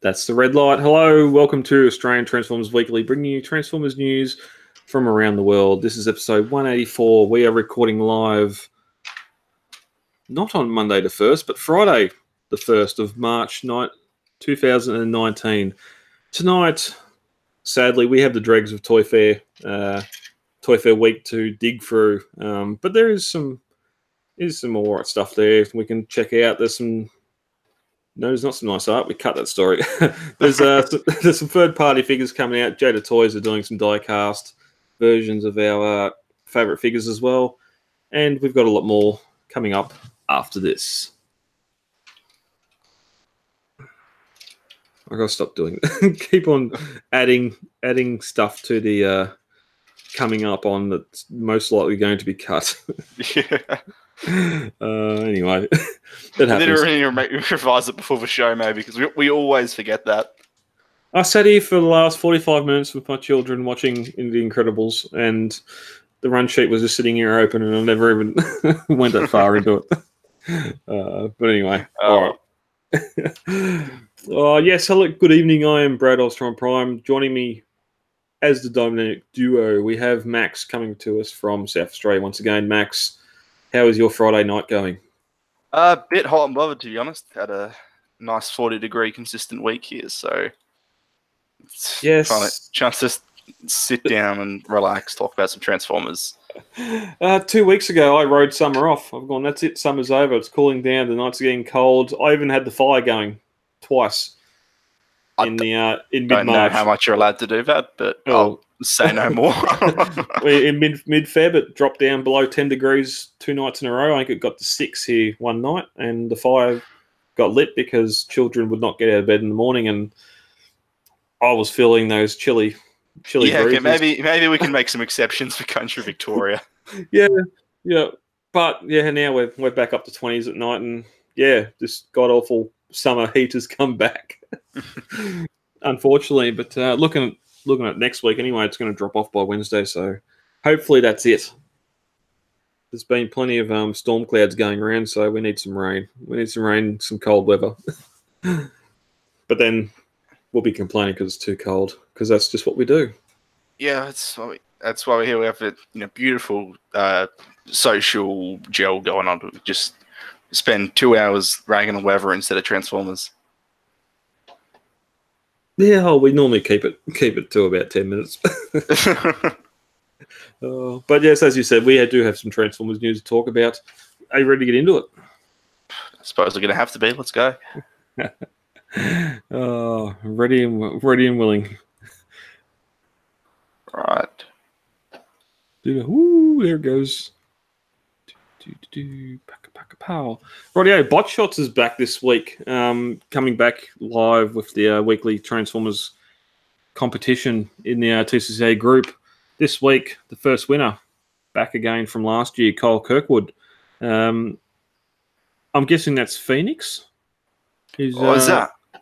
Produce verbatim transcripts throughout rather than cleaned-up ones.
That's the red light. Hello, welcome to Australian Transformers Weekly, bringing you Transformers news from around the world. This is episode one eighty-four. We are recording live, not on Monday the first, but Friday the first of March two thousand nineteen. Tonight, sadly, we have the dregs of Toy Fair, uh, Toy Fair week to dig through, um, but there is some is some all right stuff there we can check out. There's some. No, there's not some nice art. We cut that story. there's, uh, some, there's some third-party figures coming out. Jada Toys are doing some die-cast versions of our uh, favourite figures as well. And we've got a lot more coming up after this. I've got to stop doing that. Keep on adding adding stuff to the uh, coming up on that's most likely going to be cut. Yeah. Uh, anyway, that happens. Literally revise it before the show, maybe, because we, we always forget that. I sat here for the last forty-five minutes with my children watching The Incredibles, and the run sheet was just sitting here open, and I never even went that far into it. Uh, but anyway, oh. All right. Oh, yes, hello, good evening. I am Brad Ulster on Prime. Joining me as the dynamic duo, we have Max coming to us from South Australia once again. Max, how is your Friday night going? A uh, bit hot and bothered, to be honest. Had a nice forty-degree consistent week here, so yes, trying to, trying to just sit down and relax, talk about some Transformers. Uh, two weeks ago, I rode summer off. I've gone, that's it, summer's over. It's cooling down. The nights are getting cold. I even had the fire going twice in the uh, in mid-March. I don't know how much you're allowed to do that, but oh. I'll say no more. In mid mid Feb, it dropped down below ten degrees two nights in a row. I think it got to six here one night, and the fire got lit because children would not get out of bed in the morning, and I was feeling those chilly, chilly. Yeah, okay, maybe maybe we can make some exceptions for country Victoria. Yeah, yeah, but yeah, now we're we're back up to twenties at night, and yeah, this god awful summer heat has come back, unfortunately. But uh, looking at Looking at next week anyway, it's going to drop off by Wednesday, so hopefully that's it. There's been plenty of um, storm clouds going around, so we need some rain. We need some rain, some cold weather. But then we'll be complaining because it's too cold, because that's just what we do. Yeah, that's why, we, that's why we're here. We have a you know, beautiful uh, social gel going on to just spend two hours ragging on weather instead of Transformers. Yeah, oh, we normally keep it keep it to about ten minutes. uh, but yes, as you said, we do have some Transformers news to talk about. Are you ready to get into it? I suppose we're going to have to be. Let's go. oh, ready and ready and willing. Right. Ooh, there it goes. Do, do, do, paka, paka, pow. Rightio, Bot Shots is back this week, um, coming back live with the uh, weekly Transformers competition in the uh, T C C A group. This week, the first winner, back again from last year, Kyle Kirkwood. Um, I'm guessing that's Phoenix? Who's, oh, is uh, that?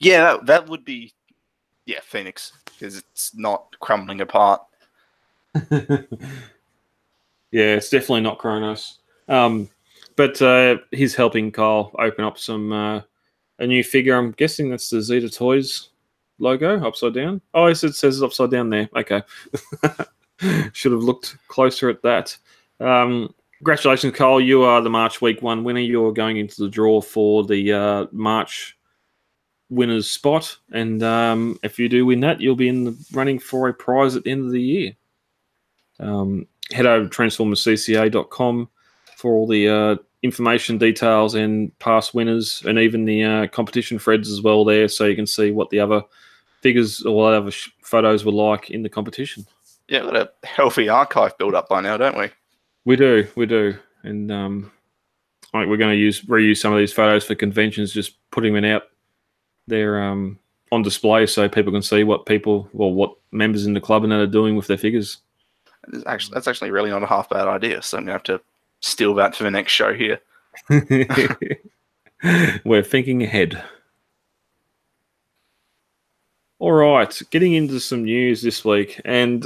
Yeah, that, that would be, yeah, Phoenix, because it's not crumbling apart. Yeah, it's definitely not Kronos. Um, but uh, he's helping Kyle open up some uh, a new figure. I'm guessing that's the Zeta Toys logo, upside down. Oh, it says it's upside down there. Okay. Should have looked closer at that. Um, congratulations, Kyle. You are the March Week one winner. You're going into the draw for the uh, March winner's spot. And um, if you do win that, you'll be in the running for a prize at the end of the year. Um Head over to Transformers C C A dot com for all the uh, information, details, and past winners, and even the uh, competition threads as well there, so you can see what the other figures or what other photos were like in the competition. Yeah, we've got a healthy archive built up by now, don't we? We do, we do. And um, I think we're going to use reuse some of these photos for conventions, just putting them out there um, on display so people can see what people, well, what members in the club and that are doing with their figures. Actually, that's actually really not a half bad idea, so I'm going to have to steal that for the next show here. We're thinking ahead. All right, getting into some news this week, and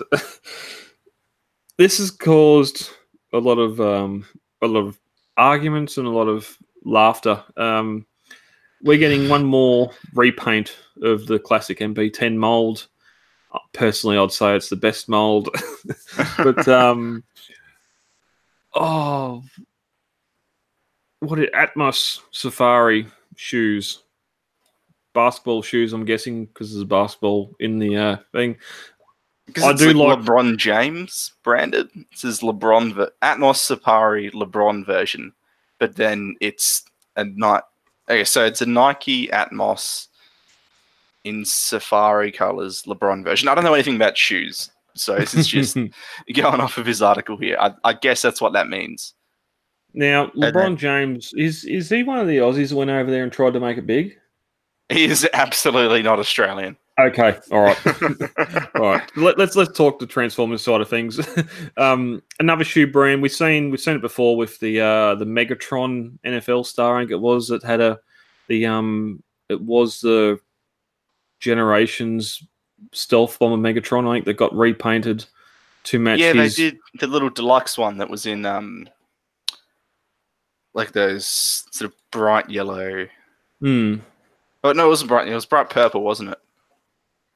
this has caused a lot of um, a lot of arguments and a lot of laughter. Um, we're getting one more repaint of the classic M P ten mold. Personally, I'd say it's the best mold. But um, oh, what are Atmos Safari shoes? Basketball shoes, I'm guessing, because there's a basketball in the uh, thing. I do like, like LeBron James branded. This is LeBron ver Atmos Safari LeBron version, but then it's a night. Okay, so it's a Nike Atmos in Safari colors LeBron version. I don't know anything about shoes, so this is just going off of his article here. I, I guess that's what that means. Now, LeBron James, is is he one of the Aussies that went over there and tried to make it big? He is absolutely not Australian. Okay, all right, all right. Let, let's let's talk the Transformers side of things. um, another shoe brand we've seen we've seen it before with the uh, the Megatron N F L star. I think it was that had a the um it was the Generations Stealth Bomber Megatron. I think that got repainted to match. Yeah, his... they did the little deluxe one that was in um like those sort of bright yellow. Hmm. Oh no, it wasn't bright. It was bright purple, wasn't it?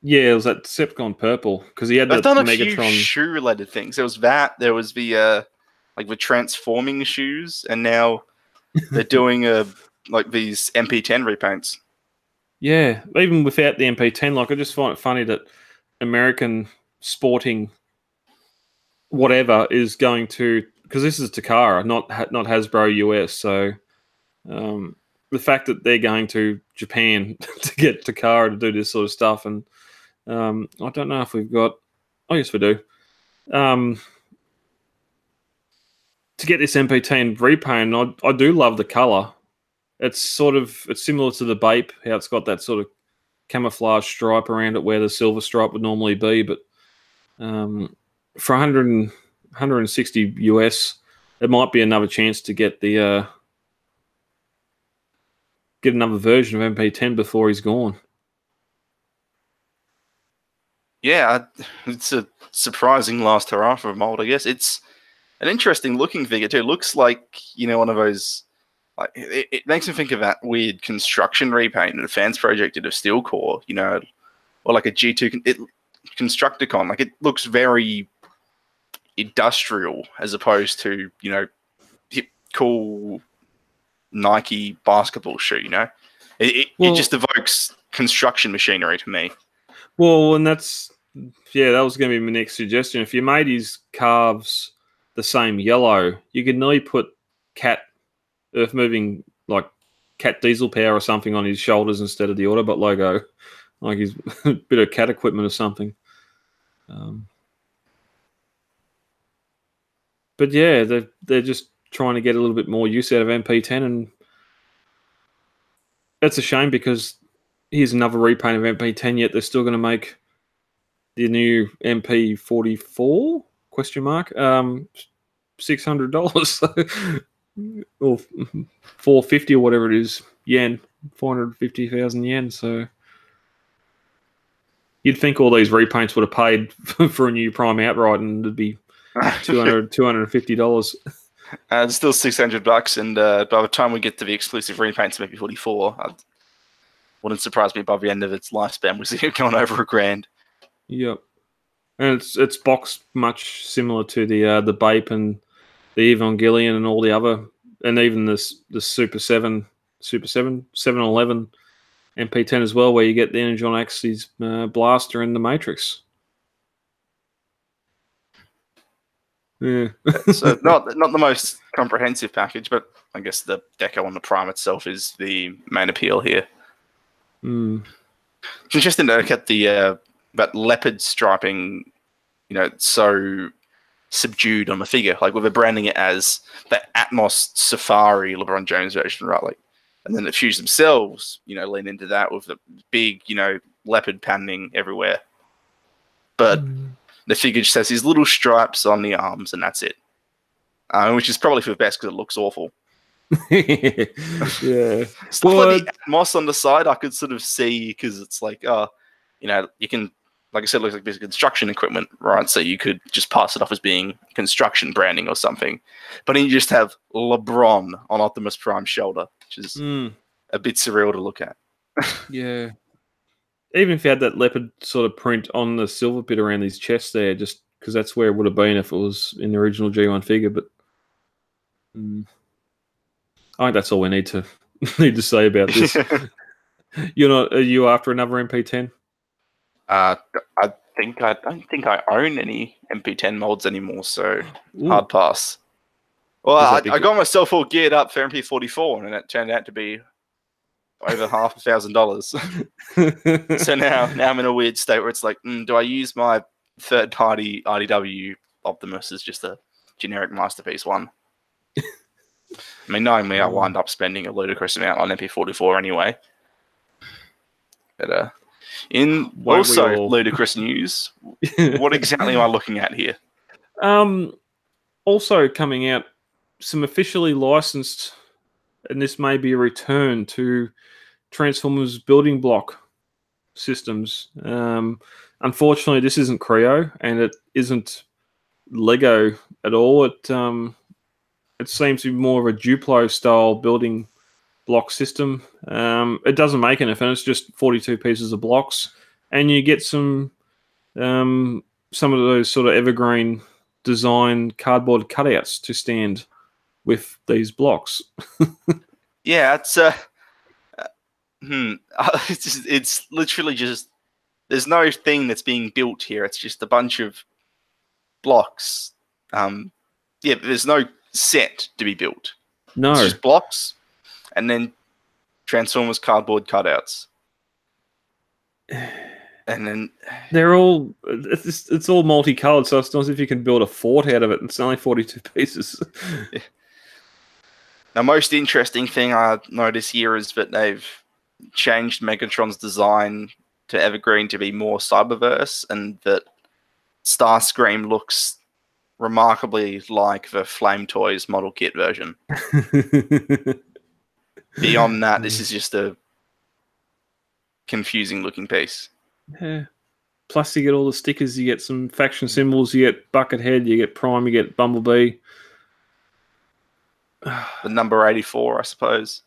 Yeah, it was that Decepticon purple because he had I've the done a Megatron few shoe-related things. There was that. There was the uh, like the transforming shoes, and now they're doing a like these M P ten repaints. Yeah, even without the M P ten, like I just find it funny that American sporting whatever is going to because this is Takara, not not Hasbro U S. So um, the fact that they're going to Japan to get Takara to do this sort of stuff and. Um, I don't know if we've got... Oh, yes, we do. Um, to get this M P ten repaint, I, I do love the colour. It's sort of... It's similar to the Bape, how it's got that sort of camouflage stripe around it where the silver stripe would normally be, but um, for one hundred, one hundred sixty U S, it might be another chance to get the... Uh, get another version of M P ten before he's gone. Yeah, it's a surprising last hurrah for a mold, I guess. It's an interesting looking figure, too. It looks like, you know, one of those... Like, it, it makes me think of that weird construction repaint that the fans project did of Steel Core, you know, or like a G two it, Constructicon. Like, it looks very industrial as opposed to, you know, hip, cool Nike basketball shoe, you know? It, it, well, it just evokes construction machinery to me. Well, and that's, yeah, that was going to be my next suggestion. If you made his calves the same yellow, you could nearly put cat, earth-moving, like, cat diesel power or something on his shoulders instead of the Autobot logo. Like his bit of cat equipment or something. Um, but, yeah, they're, they're just trying to get a little bit more use out of M P ten, and that's a shame because... Here's another repaint of M P ten, yet they're still going to make the new M P forty-four, question mark, um, six hundred dollars. So, or four fifty or whatever it is, yen, four hundred fifty thousand yen. So you'd think all these repaints would have paid for a new Prime outright and it'd be two hundred dollars, two hundred fifty dollars. Uh, it's still six hundred bucks, and uh, by the time we get to the exclusive repaints of M P forty-four, I'd wouldn't surprise me by the end of its lifespan. We see it going over a grand. Yep, and it's it's boxed much similar to the uh, the Bape and the Evangelion and all the other, and even this the Super seven, Super seven, seven eleven, M P ten as well, where you get the Energon Axe's uh, blaster and the Matrix. Yeah, so not not the most comprehensive package, but I guess the deco on the Prime itself is the main appeal here. Mm. It's interesting to look at the uh, that leopard striping, you know, so subdued on the figure. Like, we're branding it as the Atmos Safari LeBron James version, right? Like, and then the shoes themselves, you know, lean into that with the big, you know, leopard patterning everywhere. But mm. the figure just has these little stripes on the arms, and that's it. Uh, which is probably for the best because it looks awful. Yeah, stuff well, like the Atmos on the side, I could sort of see because it's like, uh, you know, you can, like I said, it looks like there's construction equipment, right? So you could just pass it off as being construction branding or something, but then you just have LeBron on Optimus Prime's shoulder, which is mm. a bit surreal to look at. Yeah. Even if you had that leopard sort of print on the silver bit around these chests there, just because that's where it would have been if it was in the original G one figure. But um, I think that's all we need to need to say about this. You're not, are you after another M P ten? Uh, I think I don't think I own any M P ten molds anymore, so Ooh. hard pass. Well, I, I got myself all geared up for M P forty-four, and it turned out to be over half a thousand dollars. So now, now I'm in a weird state where it's like, mm, do I use my third-party R D W Optimus as just a generic masterpiece one? I mean, knowing me, I wind up spending a ludicrous amount on M P forty-four anyway. But uh, in Why also all... ludicrous news, what exactly am I looking at here? Um, also coming out, some officially licensed, and this may be a return to Transformers building block systems. Um, unfortunately, this isn't Creo and it isn't Lego at all. It um, it seems to be more of a Duplo style building block system. Um, it doesn't make anything. It's just forty-two pieces of blocks, and you get some um, some of those sort of evergreen design cardboard cutouts to stand with these blocks. Yeah, it's uh, uh, hmm. it's, just, it's literally just, there's no thing that's being built here. It's just a bunch of blocks. Um, yeah, but there's no set to be built. No, it's just blocks, and then Transformers cardboard cutouts, and then they're all it's it's all multicolored. So it's not as if you can build a fort out of it. It's only forty-two pieces. Yeah. The most interesting thing I notice here is that they've changed Megatron's design to Evergreen to be more Cyberverse, and that Starscream looks remarkably like the Flame Toys model kit version. Beyond that, this is just a confusing looking piece. Yeah. Plus you get all the stickers, you get some faction symbols, you get Buckethead, you get Prime, you get Bumblebee. The number eighty-four, I suppose.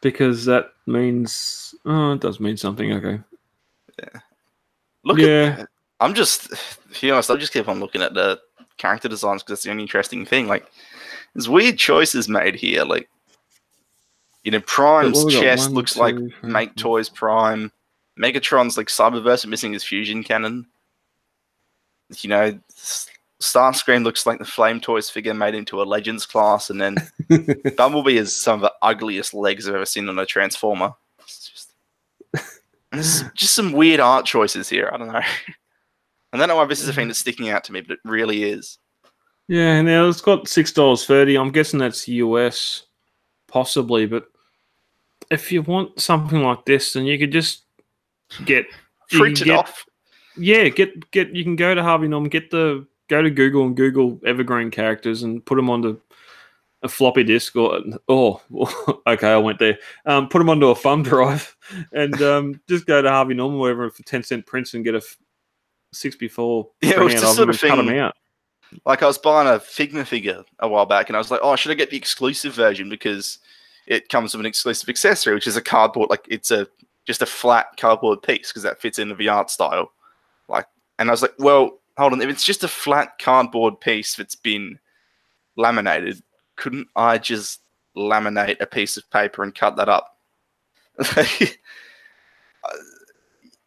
Because that means... Oh, it does mean something, okay. Yeah. Look yeah. at... I'm just... To be honest, I just keep on looking at the character designs because that's the only interesting thing. Like, there's weird choices made here. Like, you know, Prime's chest one, looks two, like three, Make Toys Prime. Megatron's like Cyberverse and missing his fusion cannon. You know... Starscream looks like the Flame Toys figure made into a Legends class, and then Bumblebee is some of the ugliest legs I've ever seen on a Transformer. It's just, it's just some weird art choices here. I don't know. I don't know why this is a thing that's sticking out to me, but it really is. Yeah, now it's got six dollars thirty. I'm guessing that's U S, possibly, but if you want something like this, then you could just get... Print it get, off. Yeah, get get. You can go to Harvey Norman, get the... Go to Google and Google evergreen characters and put them onto a floppy disk or oh, okay, I went there. Um, put them onto a thumb drive and um, just go to Harvey Norman wherever for ten cent prints and get a six by four. Yeah, it was the sort of thing. Cut them out. Like I was buying a Figma figure a while back, and I was like, oh, should I get the exclusive version because it comes with an exclusive accessory, which is a cardboard, like it's a just a flat cardboard piece because that fits into the art style. Like, and I was like, well. Hold on, if it's just a flat cardboard piece that's been laminated, couldn't I just laminate a piece of paper and cut that up?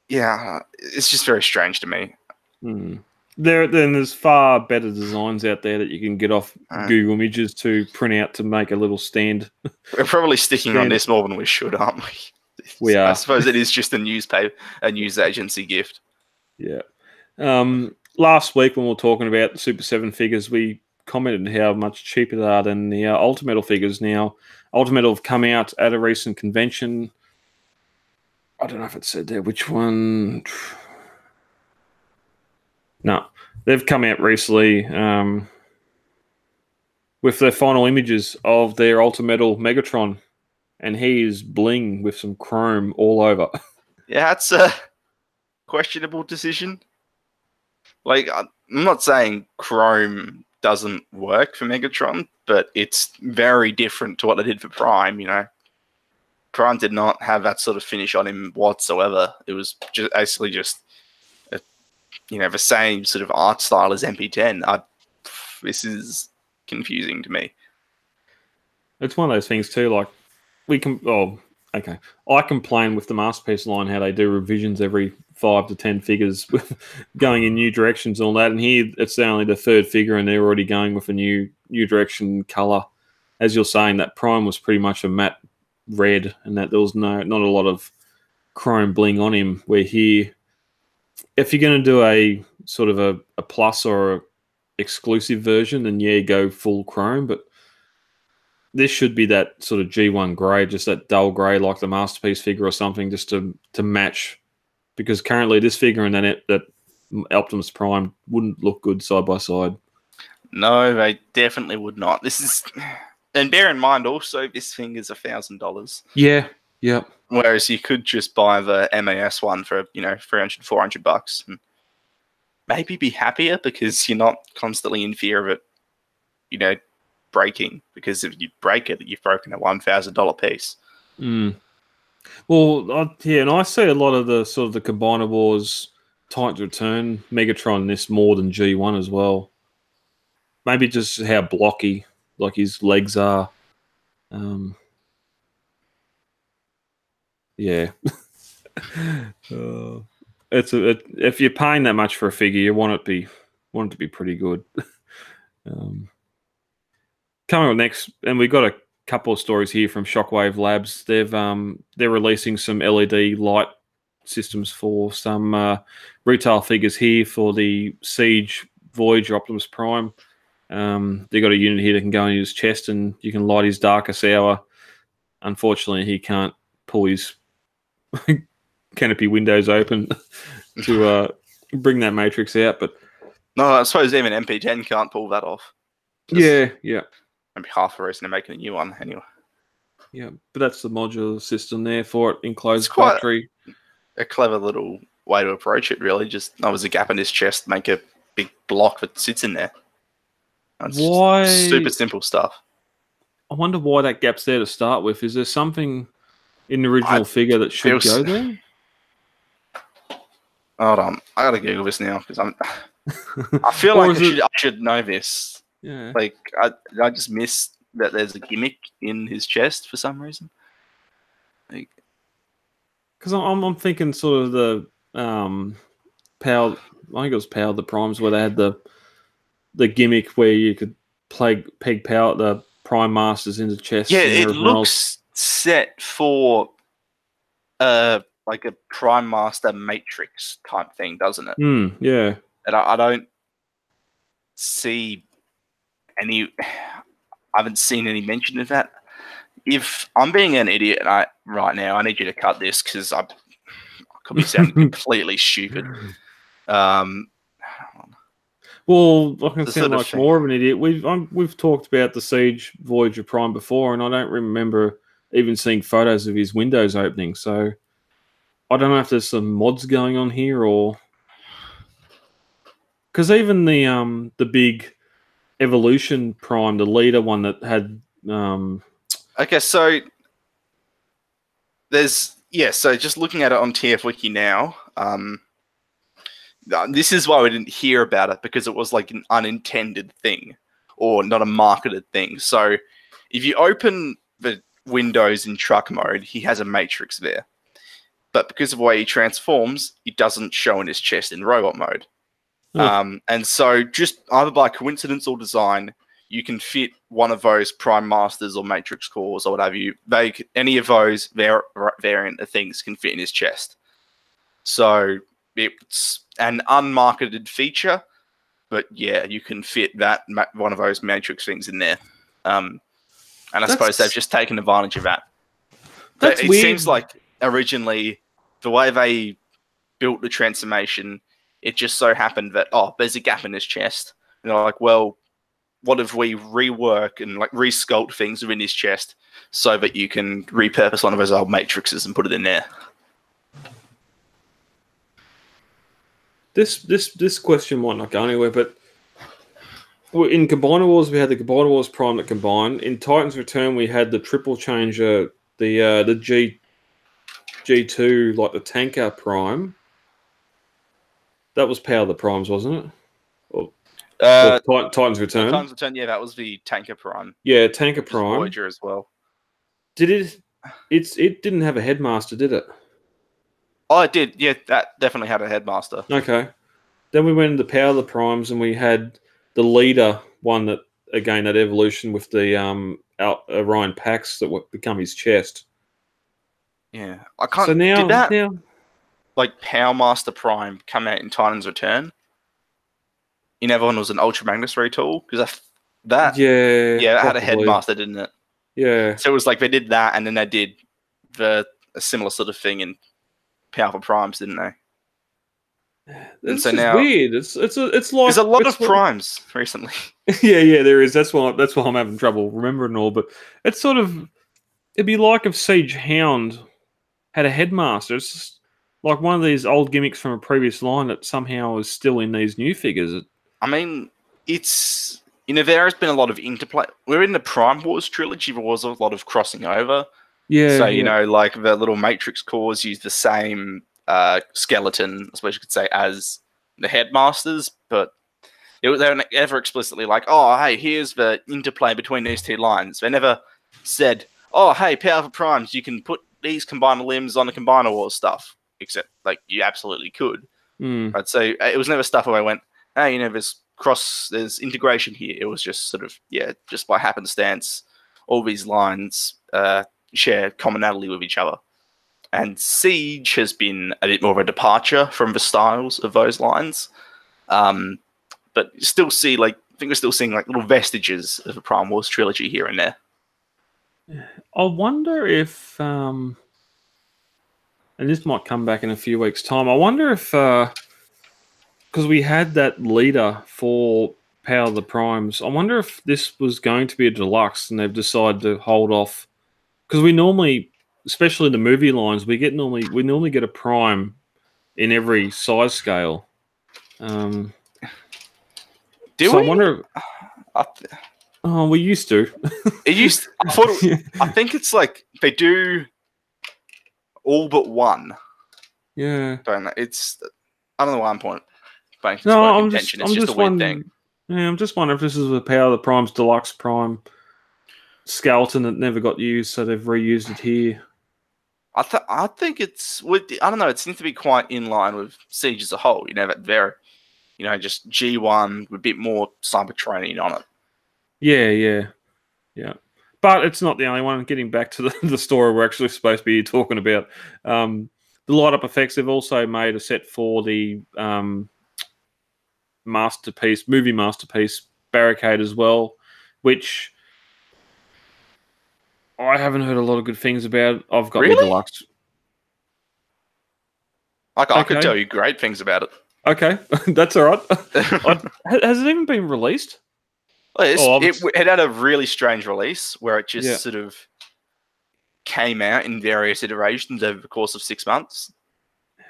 Yeah, it's just very strange to me. Mm. There, then there's far better designs out there that you can get off uh, Google Images to print out to make a little stand. We're probably sticking stand. on this more than we should, aren't we? We are. I suppose it is just a newspaper, a news agency gift. Yeah. Um... Last week when we were talking about the Super seven figures, we commented how much cheaper they are than the uh, Ultimate Metal figures. Now, Ultimate Metal have come out at a recent convention. I don't know if it said there which one. No, they've come out recently um, with their final images of their Ultimate Metal Megatron, and he is bling with some chrome all over. Yeah, that's a questionable decision. Like, I'm not saying Chrome doesn't work for Megatron, but it's very different to what they did for Prime, you know. Prime did not have that sort of finish on him whatsoever. It was just basically just, a, you know, the same sort of art style as M P ten. I, this is confusing to me. It's one of those things too. Like we can, oh, okay. I complain with the Masterpiece line how they do revisions every five to ten figures, with going in new directions and all that. And here it's only the third figure, and they're already going with a new new direction, color. As you're saying, that Prime was pretty much a matte red, and that there was no not a lot of chrome bling on him. Where here, if you're going to do a sort of a, a plus or a exclusive version, then yeah, go full chrome. But this should be that sort of G one grey, just that dull grey, like the Masterpiece figure or something, just to to match. Because currently this figure and then it, that Optimus Prime wouldn't look good side by side. No, they definitely would not. This is, and bear in mind also, this thing is a thousand dollars. Yeah, yeah. Whereas you could just buy the M A S one for, you know, three hundred, four hundred bucks. And maybe be happier because you're not constantly in fear of it, you know, breaking. Because if you break it, you've broken a one thousand dollar piece. Mm. Well, I, yeah, and I see a lot of the sort of the Combiner Wars, Titans Return, Megatron, this more than G one as well. Maybe just how blocky, like, his legs are. Um, yeah. uh, it's a, it, if you're paying that much for a figure, you want it to be, want it to be pretty good. um, coming up next, and we've got a couple of stories here from Shockwave Labs. They've um they're releasing some L E D light systems for some uh, retail figures here for the Siege, Voyager, Optimus Prime. Um, they've got a unit here that can go in his chest, and you can light his darkest hour. Unfortunately, he can't pull his canopy windows open to uh, bring that matrix out. But no, I suppose even M P ten can't pull that off. Just... Yeah, yeah. Maybe half a reason they're making a new one anyway. Yeah, but that's the modular system there for it, enclosed factory. A clever little way to approach it, really. Just, oh, there's a gap in his chest, make a big block that sits in there. That's why? Super simple stuff. I wonder why that gap's there to start with. Is there something in the original I figure that should go s- there? Hold on, I gotta Google this now because I'm. I feel like I should, I should know this. Yeah. Like, I, I just missed that there's a gimmick in his chest for some reason. Like, because I'm, I'm thinking sort of the um, Power, I think it was Power of the Primes, where they had the the gimmick where you could play, peg Power the Prime Masters into chests. Yeah, it looks set for uh, like a Prime Master Matrix type thing, doesn't it? Mm, yeah. And I, I don't see... Any, I haven't seen any mention of that. If I'm being an idiot and I, right now, I need you to cut this because I, I could be sounding completely stupid. Um, well, I can sound much thing. more of an idiot. We've I'm, we've talked about the Siege Voyager Prime before, and I don't remember even seeing photos of his windows opening. So I don't know if there's some mods going on here or because even the um the big Evolution Prime, the leader one that had um okay so there's yeah so just looking at it on T F Wiki now, um this is why we didn't hear about it, because it was like an unintended thing or not a marketed thing. So if you open the windows in truck mode, he has a matrix there, but because of the way he transforms, it doesn't show in his chest in robot mode. Um, and so just either by coincidence or design, you can fit one of those Prime Masters or Matrix Cores or whatever you they any of those var- variant of things can fit in his chest. So it's an unmarketed feature, but yeah, you can fit that ma- one of those Matrix things in there. Um, and I that's, suppose they've just taken advantage of that. That's it weird. Seems like originally the way they built the transformation, it just so happened that, oh, there's a gap in his chest. And they're like, well, what if we rework and like resculpt things within his chest so that you can repurpose one of his old matrices and put it in there? This this this question might not go anywhere, but in Combiner Wars, we had the Combiner Wars Prime that combined. In Titans Return, we had the Triple Changer the uh, the G G2 like the tanker prime. That was Power of the Primes, wasn't it? Or, uh, or Titans Return. Titans Return, yeah, that was the tanker prime. Yeah, tanker prime. Voyager as well. Did it? It's it didn't have a headmaster, did it? Oh, it did. Yeah, that definitely had a headmaster. Okay. Then we went into Power of the Primes, and we had the leader one that again that evolution with the um out Orion Pax that would become his chest. Yeah, I can't. So now, did that now, like Power Master Prime come out in Titans Return? You know, everyone was an Ultra Magnus retool because that yeah yeah that had a headmaster, didn't it? Yeah. So it was like they did that, and then they did the a similar sort of thing in Powerful Primes, didn't they? And so now weird. It's it's a, it's like there's a lot of primes recently. Yeah, yeah, there is. That's why that's why I'm having trouble remembering all. But it's sort of it'd be like if Siege Hound had a headmaster. It's just like one of these old gimmicks from a previous line that somehow is still in these new figures. I mean, it's you know there has been a lot of interplay. We're in the Prime Wars trilogy. There was a lot of crossing over. Yeah. So you yeah. know, like the little Matrix cores use the same. Uh, skeleton, I suppose you could say, as the headmasters, but it was, they were never explicitly like, oh, hey, here's the interplay between these two lines. They never said, oh, hey, Powerful Primes, you can put these combiner limbs on the Combiner Wars stuff, except, like, you absolutely could. Mm. Right? So it was never stuff where I went, hey, you know, there's cross, there's integration here. It was just sort of, yeah, just by happenstance, all these lines uh, share commonality with each other. And Siege has been a bit more of a departure from the styles of those lines. Um, but you still see, like, I think we're still seeing like little vestiges of the Prime Wars trilogy here and there. I wonder if, um, and this might come back in a few weeks' time, I wonder if, because uh, we had that leader for Power of the Primes, I wonder if this was going to be a deluxe and they've decided to hold off. Because we normally... especially in the movie lines, we get normally we normally get a prime in every size scale. Um, Do so we? I wonder. If, I th oh, we used to. It used. To, I thought. It, yeah. I think it's like they do all but one. Yeah. Don't know. It's. I don't know why I'm pointing. No, I'm just. It's I'm just, just a weird thing. Yeah, I'm just wondering if this is the Power of the Primes Deluxe Prime skeleton that never got used, so they've reused it here. I, th I think it's with the, I don't know. It seems to be quite in line with Siege as a whole. You know that very, you know, just G one with a bit more Cybertronian on it. Yeah, yeah, yeah. But it's not the only one. Getting back to the, the story we're actually supposed to be talking about, um, the light up effects. They've also made a set for the um, masterpiece movie masterpiece Barricade as well, which. I haven't heard a lot of good things about it. I've got really? The deluxe. I, I okay. could tell you great things about it. Okay, that's all right. I, has it even been released? Well, it's, oh, it, it had a really strange release where it just yeah. sort of came out in various iterations over the course of six months.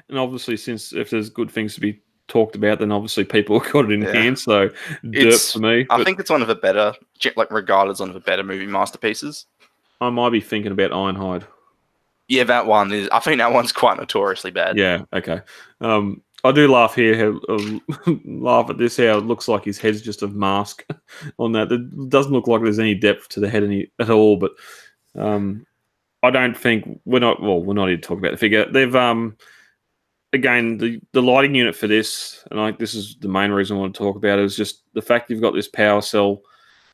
And obviously, since if there's good things to be talked about, then obviously people got it in yeah. hand. So it's, derp for me. I but, think it's one of the better, like regarded as one of the better movie masterpieces. I might be thinking about Ironhide. Yeah, that one is. I think that one's quite notoriously bad. Yeah. Okay. Um, I do laugh here. Uh, laugh at this. How it looks like his head's just a mask on that. It doesn't look like there's any depth to the head any at all. But um, I don't think we're not. Well, we're not here to talk about the figure. They've um, again the the lighting unit for this, and I think this is the main reason I want to talk about it, is just the fact you've got this power cell.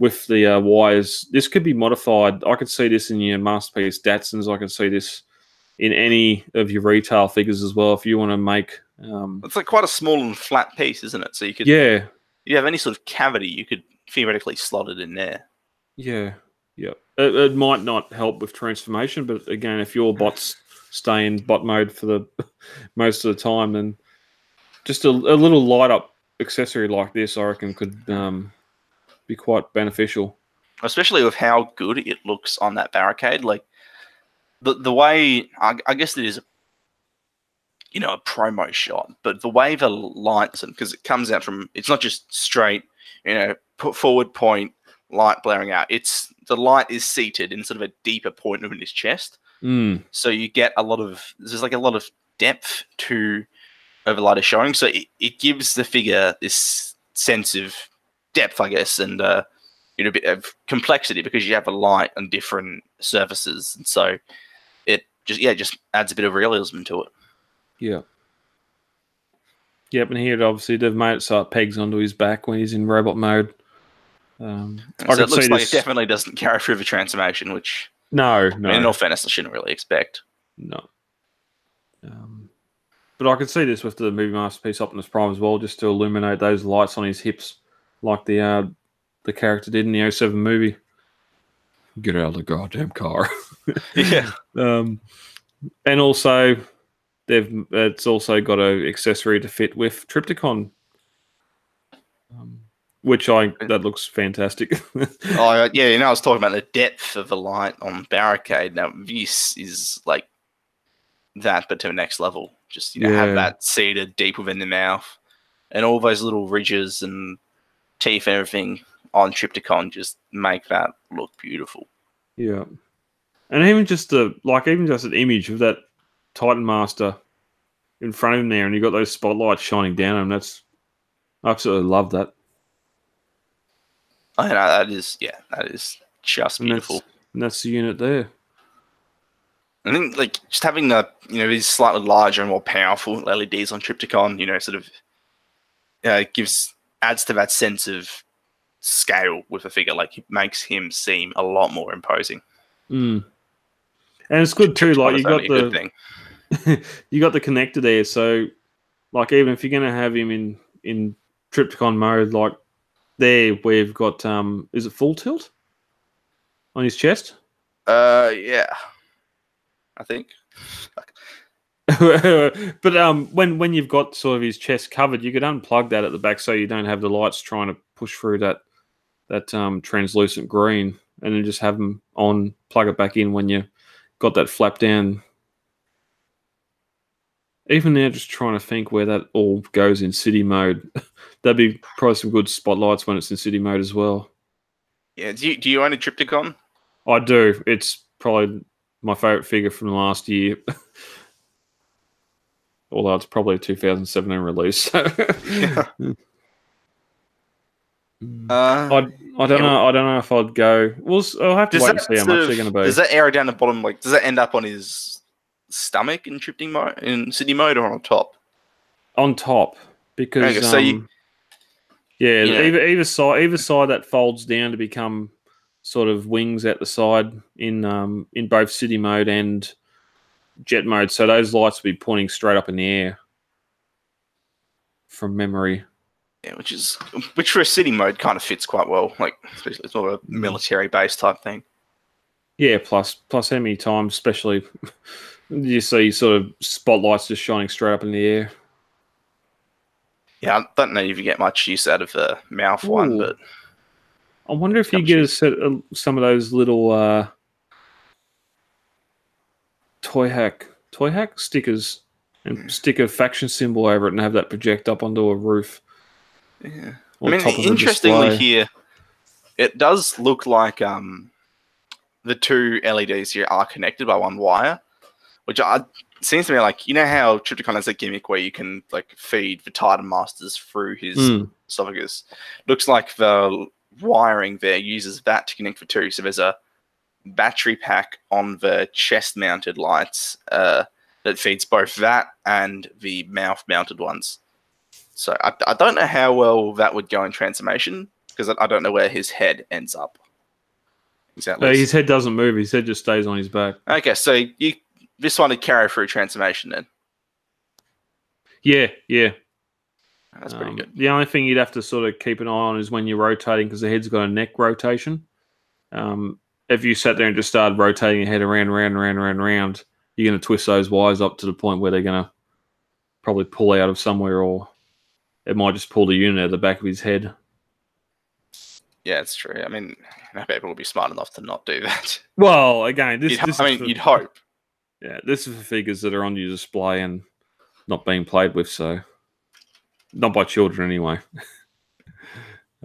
With the uh, wires, this could be modified. I could see this in your Masterpiece Datsuns. I could see this in any of your retail figures as well. If you want to make, um, it's like quite a small and flat piece, isn't it? So you could, yeah, you have any sort of cavity, you could theoretically slot it in there. Yeah, yeah. It, it might not help with transformation, but again, if your bots stay in bot mode for the most of the time, then just a, a little light up accessory like this, I reckon, could. Um, be quite beneficial, especially with how good it looks on that Barricade. Like the the way I, I guess it is, a, you know, a promo shot, but the way the lights and because it comes out from it's not just straight, you know, put forward point light blaring out. It's the light is seated in sort of a deeper point in his chest, mm. so you get a lot of there's like a lot of depth to overlight is showing. So it, it gives the figure this sense of depth, I guess, and uh, you know, a bit of complexity because you have a light on different surfaces, and so it just yeah just adds a bit of realism to it. Yeah. Yep, and here obviously they've made it so it pegs onto his back when he's in robot mode. Um, so it looks like this... it definitely doesn't carry through the transformation, which no, no. I mean, in all fairness, I shouldn't really expect. No. Um, but I could see this with the movie masterpiece Optimus Prime as well, just to illuminate those lights on his hips, like the uh, the character did in the oh seven movie. Get out of the goddamn car! Yeah. Um, and also. They've, it's also got an accessory to fit with Trypticon, um, which I that looks fantastic. Oh yeah, you know I was talking about the depth of the light on Barricade. Now this is like that, but to the next level. Just you know yeah. have that seated deep within the mouth, and all those little ridges and teeth and everything on Trypticon just make that look beautiful. Yeah, and even just the like even just an image of that Titan Master in front of him there, and you got those spotlights shining down on him. That's I absolutely love that. I know that is yeah, that is just beautiful. And that's, and that's the unit there. I think like just having the you know these slightly larger and more powerful L E Ds on Trypticon, you know, sort of uh, gives adds to that sense of scale with a figure. Like it makes him seem a lot more imposing. Mm. And it's good too. Like you got the thing. You got the connector there, so like even if you're going to have him in in Trypticon mode, like there we've got um, is it full tilt on his chest? Uh, yeah, I think. But um, when when you've got sort of his chest covered, you could unplug that at the back so you don't have the lights trying to push through that that um translucent green, and then just have them on, plug it back in when you got that flap down. Even now, just trying to think where that all goes in city mode. That'd be probably some good spotlights when it's in city mode as well. Yeah, do you, do you own a Trypticon? I do. It's probably my favourite figure from last year. Although it's probably a two thousand seventeen release. So. Yeah. uh, I I don't yeah, know. I don't know if I'd go. We'll. I'll have to wait and see how much of, they're going to be. Does that arrow down the bottom? Like, does that end up on his stomach in Trypticon mode, in city mode, or on top? On top, because okay, so um, you, yeah, you know, either either side, either side that folds down to become sort of wings at the side in um in both city mode and jet mode. So those lights will be pointing straight up in the air. From memory, yeah, which is which for a city mode kind of fits quite well. Like especially it's more of a military base type thing. Yeah, plus plus how many times, especially. You see sort of spotlights just shining straight up in the air. Yeah, I don't know if you get much use out of the mouth Ooh. one, but... I wonder if you get a set of some of those little uh, toy hack toy hack stickers and mm. stick a faction symbol over it and have that project up onto a roof. Yeah. I mean, interestingly here, it does look like um, the two L E Ds here are connected by one wire. Which I, seems to me like, you know how Trypticon has a gimmick where you can like feed the Titan Masters through his mm. esophagus? Looks like the wiring there uses that to connect the two. So there's a battery pack on the chest-mounted lights uh, that feeds both that and the mouth-mounted ones. So I, I don't know how well that would go in transformation because I, I don't know where his head ends up. Exactly. No, his head doesn't move. His head just stays on his back. Okay, so you... This one to carry through transformation then. Yeah, yeah. That's pretty um, good. The only thing you'd have to sort of keep an eye on is when you're rotating because the head's got a neck rotation. Um, if you sat there and just started rotating your head around, around, around, around, around, you're going to twist those wires up to the point where they're going to probably pull out of somewhere, or it might just pull the unit out of the back of his head. Yeah, it's true. I mean, no people will be smart enough to not do that. Well, again, this, this I mean, is the... you'd hope. Yeah, this is for figures that are on your display and not being played with, so not by children anyway.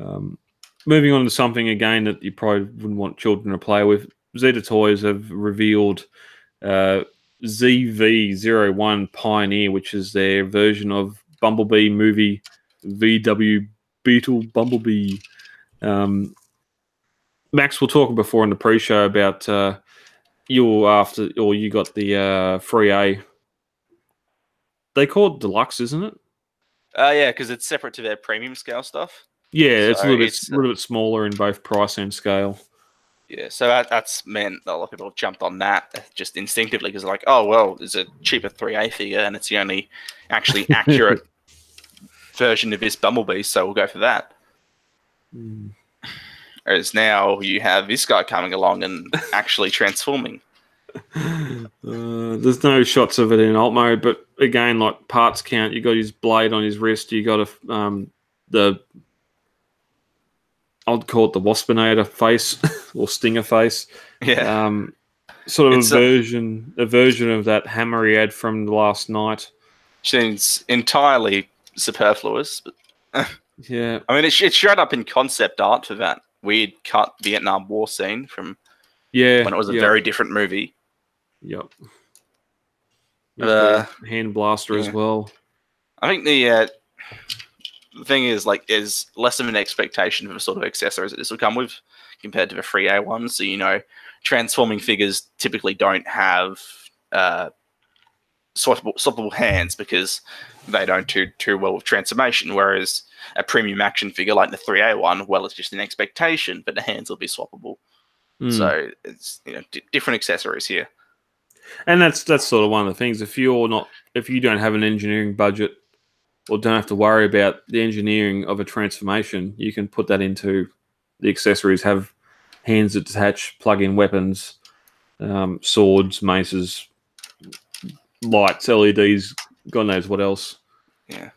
um, Moving on to something again that you probably wouldn't want children to play with. Zeta Toys have revealed uh, Z V zero one Pioneer, which is their version of Bumblebee movie V W Beetle Bumblebee. Um, Max, we'll talk before in the pre-show about uh, you after, or you got the uh, three A. They call it Deluxe, isn't it? Uh, yeah, because it's separate to their premium scale stuff. Yeah, so it's a little bit, it's, little bit smaller in both price and scale. Yeah, so that, that's meant a lot of people have jumped on that just instinctively because like, oh, well, there's a cheaper three A figure and it's the only actually accurate version of this Bumblebee, so we'll go for that. Mm. Whereas now you have this guy coming along and actually transforming. Uh, there's no shots of it in alt mode, but again, like parts count, you got his blade on his wrist, you got a, um, the... I'd call it the Waspinator face or Stinger face. Yeah. Um, sort of it's a version a, a version of that hammery ad from last night. Seems entirely superfluous. But yeah. I mean, it, it showed up in concept art for that weird cut Vietnam War scene from yeah, when it was a yep. very different movie. Yep. Uh, the hand blaster yeah. as well. I think the... Uh, The thing is, like, there's less of an expectation for the sort of accessories that this will come with compared to the three A one. So, you know, transforming figures typically don't have uh, swappable, swappable hands because they don't do too well with transformation, whereas a premium action figure like the three A one, well, it's just an expectation, but the hands will be swappable. Mm. So it's, you know, d different accessories here. And that's that's sort of one of the things. If you're not, if you don't have an engineering budget, or don't have to worry about the engineering of a transformation, you can put that into the accessories, have hands that detach, plug in weapons, um, swords, maces, lights, L E Ds, God knows what else. Yeah.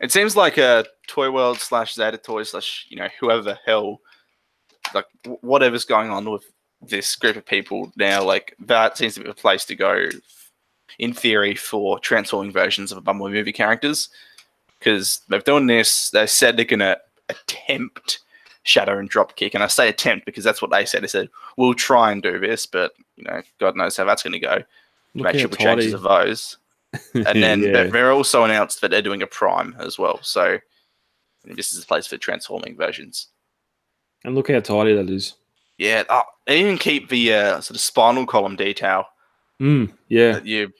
It seems like a Toy World slash Zeta Toys slash, you know, whoever the hell, like whatever's going on with this group of people now, like that seems to be a place to go in theory for transforming versions of Bumblebee movie characters. Because they've done this, they said they're going to attempt Shadow and Dropkick, and I say attempt because that's what they said. They said, we'll try and do this, but, you know, God knows how that's going to go. Make triple changes of those. And then yeah. they're also announced that they're doing a Prime as well, so this is a place for transforming versions. And look how tidy that is. Yeah, oh, they even keep the uh, sort of spinal column detail. Mm, yeah, you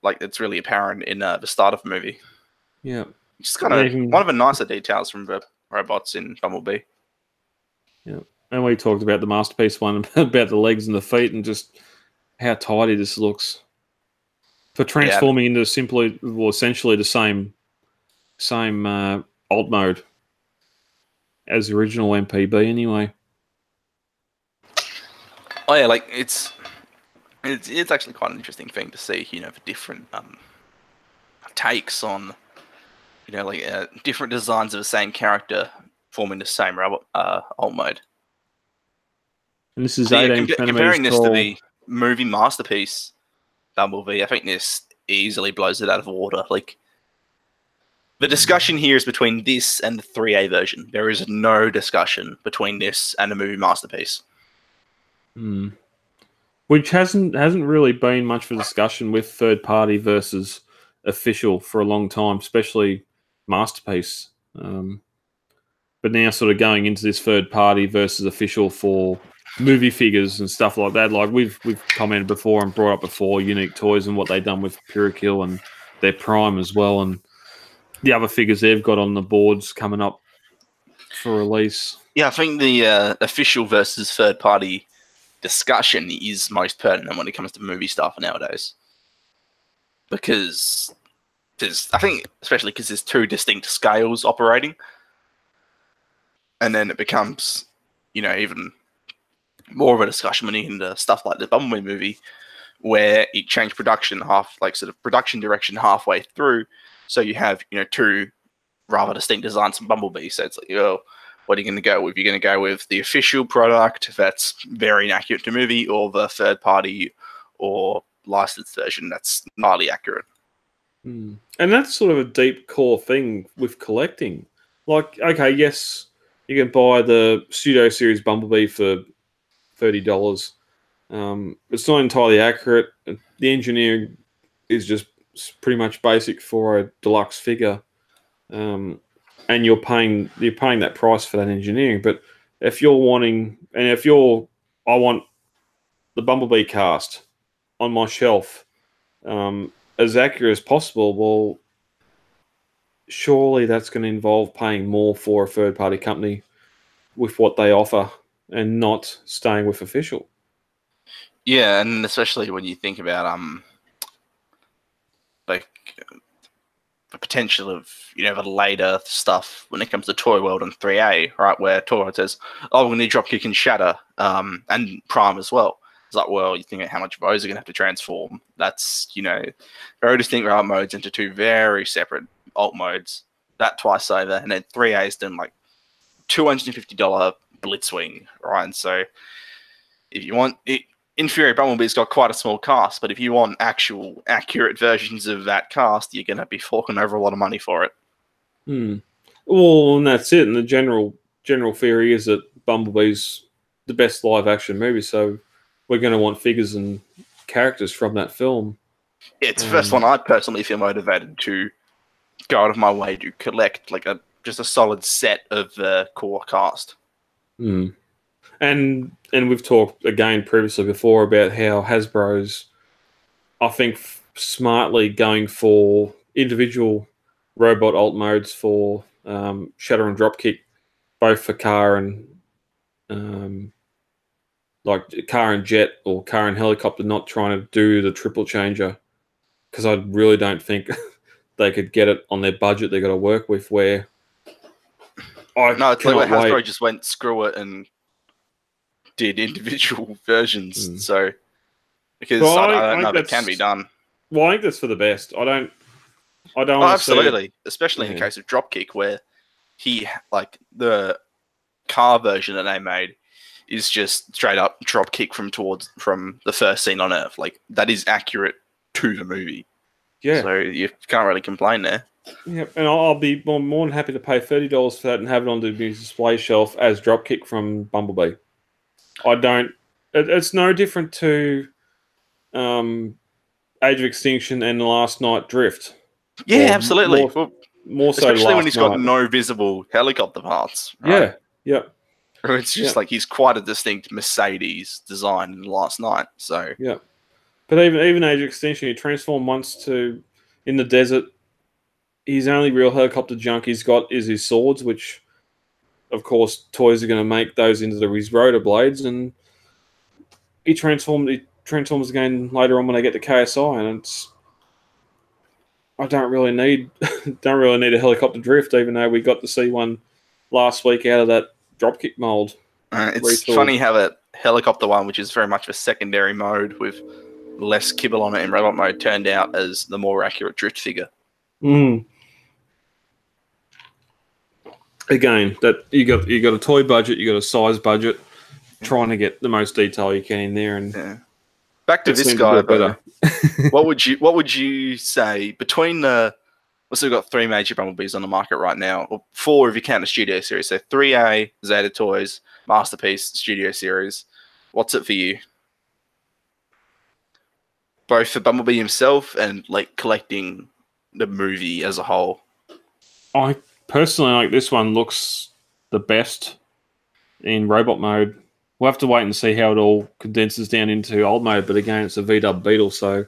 like it's really apparent in uh, the start of the movie. Yeah, just kind of even... one of the nicer details from the robots in Bumblebee. Yeah, and we talked about the masterpiece one about the legs and the feet and just how tidy this looks for transforming yeah. into simply well, essentially the same same uh, alt mode as the original M P B. Anyway, oh yeah, like it's. It's, it's actually quite an interesting thing to see, you know, the different um, takes on, you know, like uh, different designs of the same character forming the same robot uh, alt mode. And this is eighteen yeah, com comparing this tall. to the movie masterpiece Bumblebee. I think this easily blows it out of water. Like the discussion here is between this and the three A version. There is no discussion between this and the movie masterpiece. Hmm. Which hasn't hasn't really been much of a discussion with third party versus official for a long time, especially Masterpiece. Um, but now, sort of going into this third party versus official for movie figures and stuff like that. Like we've we've commented before and brought up before, Unique Toys and what they've done with Purikill and their Prime as well, and the other figures they've got on the boards coming up for release. Yeah, I think the uh, official versus third party discussion is most pertinent when it comes to movie stuff nowadays, because there's, I think, especially because there's two distinct scales operating, and then it becomes, you know, even more of a discussion when you get into stuff like the Bumblebee movie, where it changed production half, like sort of production direction halfway through, so you have, you know, two rather distinct designs from Bumblebee. So it's like, oh, what are you going to go with? You're going to go with the official product that's very inaccurate to movie, or the third party or licensed version that's gnarly accurate. Mm. And that's sort of a deep core thing with collecting. Like, okay, yes, You can buy the Studio Series Bumblebee for thirty dollars. Um, it's not entirely accurate. The engineering is just pretty much basic for a deluxe figure, um, and you're paying you're paying that price for that engineering. But if you're wanting, and if you're, I want the Bumblebee cast on my shelf um, as accurate as possible. Well, surely that's going to involve paying more for a third-party company with what they offer, and not staying with official. Yeah, and especially when you think about um, like the potential of, you know, the later stuff when it comes to Toy World and three A, right? Where Toy World says, "Oh, we need Dropkick and Shatter, um, and Prime as well." It's like, well, you think about how much of those are going to have to transform. That's, you know, very distinct art modes into two very separate alt modes. That twice over, and then three A's done like two hundred and fifty dollar Blitzwing, right? And so if you want it. Inferior Bumblebee's got quite a small cast, but if you want actual accurate versions of that cast, you're going to be forking over a lot of money for it. Hmm. Well, and that's it. And the general general theory is that Bumblebee's the best live action movie, so we're going to want figures and characters from that film. It's the um, first one I personally feel motivated to go out of my way to collect, like a just a solid set of the core cast. Hmm. And and we've talked again previously before about how Hasbro's, I think, f smartly going for individual robot alt modes for um, Shatter and Dropkick, both for car and um, like car and jet or car and helicopter, not trying to do the triple changer, because I really don't think they could get it on their budget they got to work with. Where I no, it's like where Hasbro wait. just went screw it and did individual versions, mm. so because well, I, don't, I don't know if it can be done. Well, I think that's for the best. I don't, I don't. Oh, absolutely, especially yeah. in the case of Dropkick, where he like the car version that they made is just straight up Dropkick from towards from the first scene on Earth. Like that is accurate to the movie. Yeah, so you can't really complain there. Yeah, and I'll be more than happy to pay thirty dollars for that and have it on the display shelf as Dropkick from Bumblebee. I don't. It, it's no different to um, Age of Extinction and Last Night Drift. Yeah, or absolutely. More, well, more so, especially when he's night. got no visible helicopter parts. Right? Yeah, yeah. It's just yeah. like he's quite a distinct Mercedes design in Last Night. So yeah, but even even Age of Extinction, he transformed once to in the desert. His only real helicopter junk he's got is his swords, which. Of course, toys are going to make those into the, his rotor blades, and he transformed. He transforms again later on when I get to K S I, and it's. I don't really need, don't really need a helicopter drift, even though we got to see one last week out of that Dropkick mold. Uh, it's retool. funny how a helicopter one, which is very much a secondary mode with less kibble on it in robot mode, turned out as the more accurate drift figure. Hmm. Again, that you got you got a toy budget, you got a size budget, trying to get the most detail you can in there. And yeah. back to this guy, but what would you what would you say between the? So we've got three major Bumblebees on the market right now, or four if you count the Studio Series. So three A, Zeta Toys, Masterpiece, Studio Series. What's it for you? Both for Bumblebee himself and like collecting the movie as a whole. I. Personally, like this one looks the best in robot mode. We'll have to wait and see how it all condenses down into old mode, but again, it's a V W Beetle, so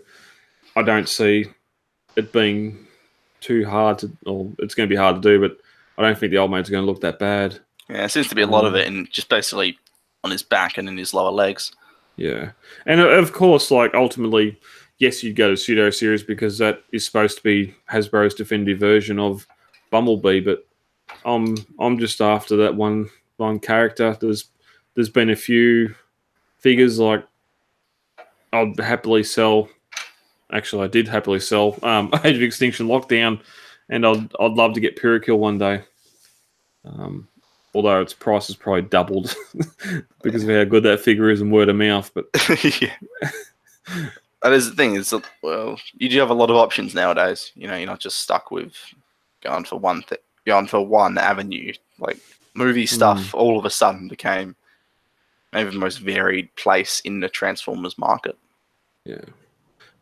I don't see it being too hard to, or it's going to be hard to do, but I don't think the old mode's going to look that bad. Yeah, it seems to be a lot of it in just basically on his back and in his lower legs. Yeah. And of course, like ultimately, yes, you'd go to Pseudo Series because that is supposed to be Hasbro's definitive version of Bumblebee, but I'm I'm just after that one one character. There's there's been a few figures like I'd happily sell. Actually, I did happily sell um, Age of Extinction Lockdown, and I'd I'd love to get Pyrokill one day. Um, although its price is probably doubled because of how good that figure is and word of mouth. But yeah. That is the thing. It's well, you do have a lot of options nowadays. You know, you're not just stuck with. Going for one thing, going for one avenue. Like Movie stuff mm. all of a sudden became maybe the most varied place in the Transformers market. Yeah.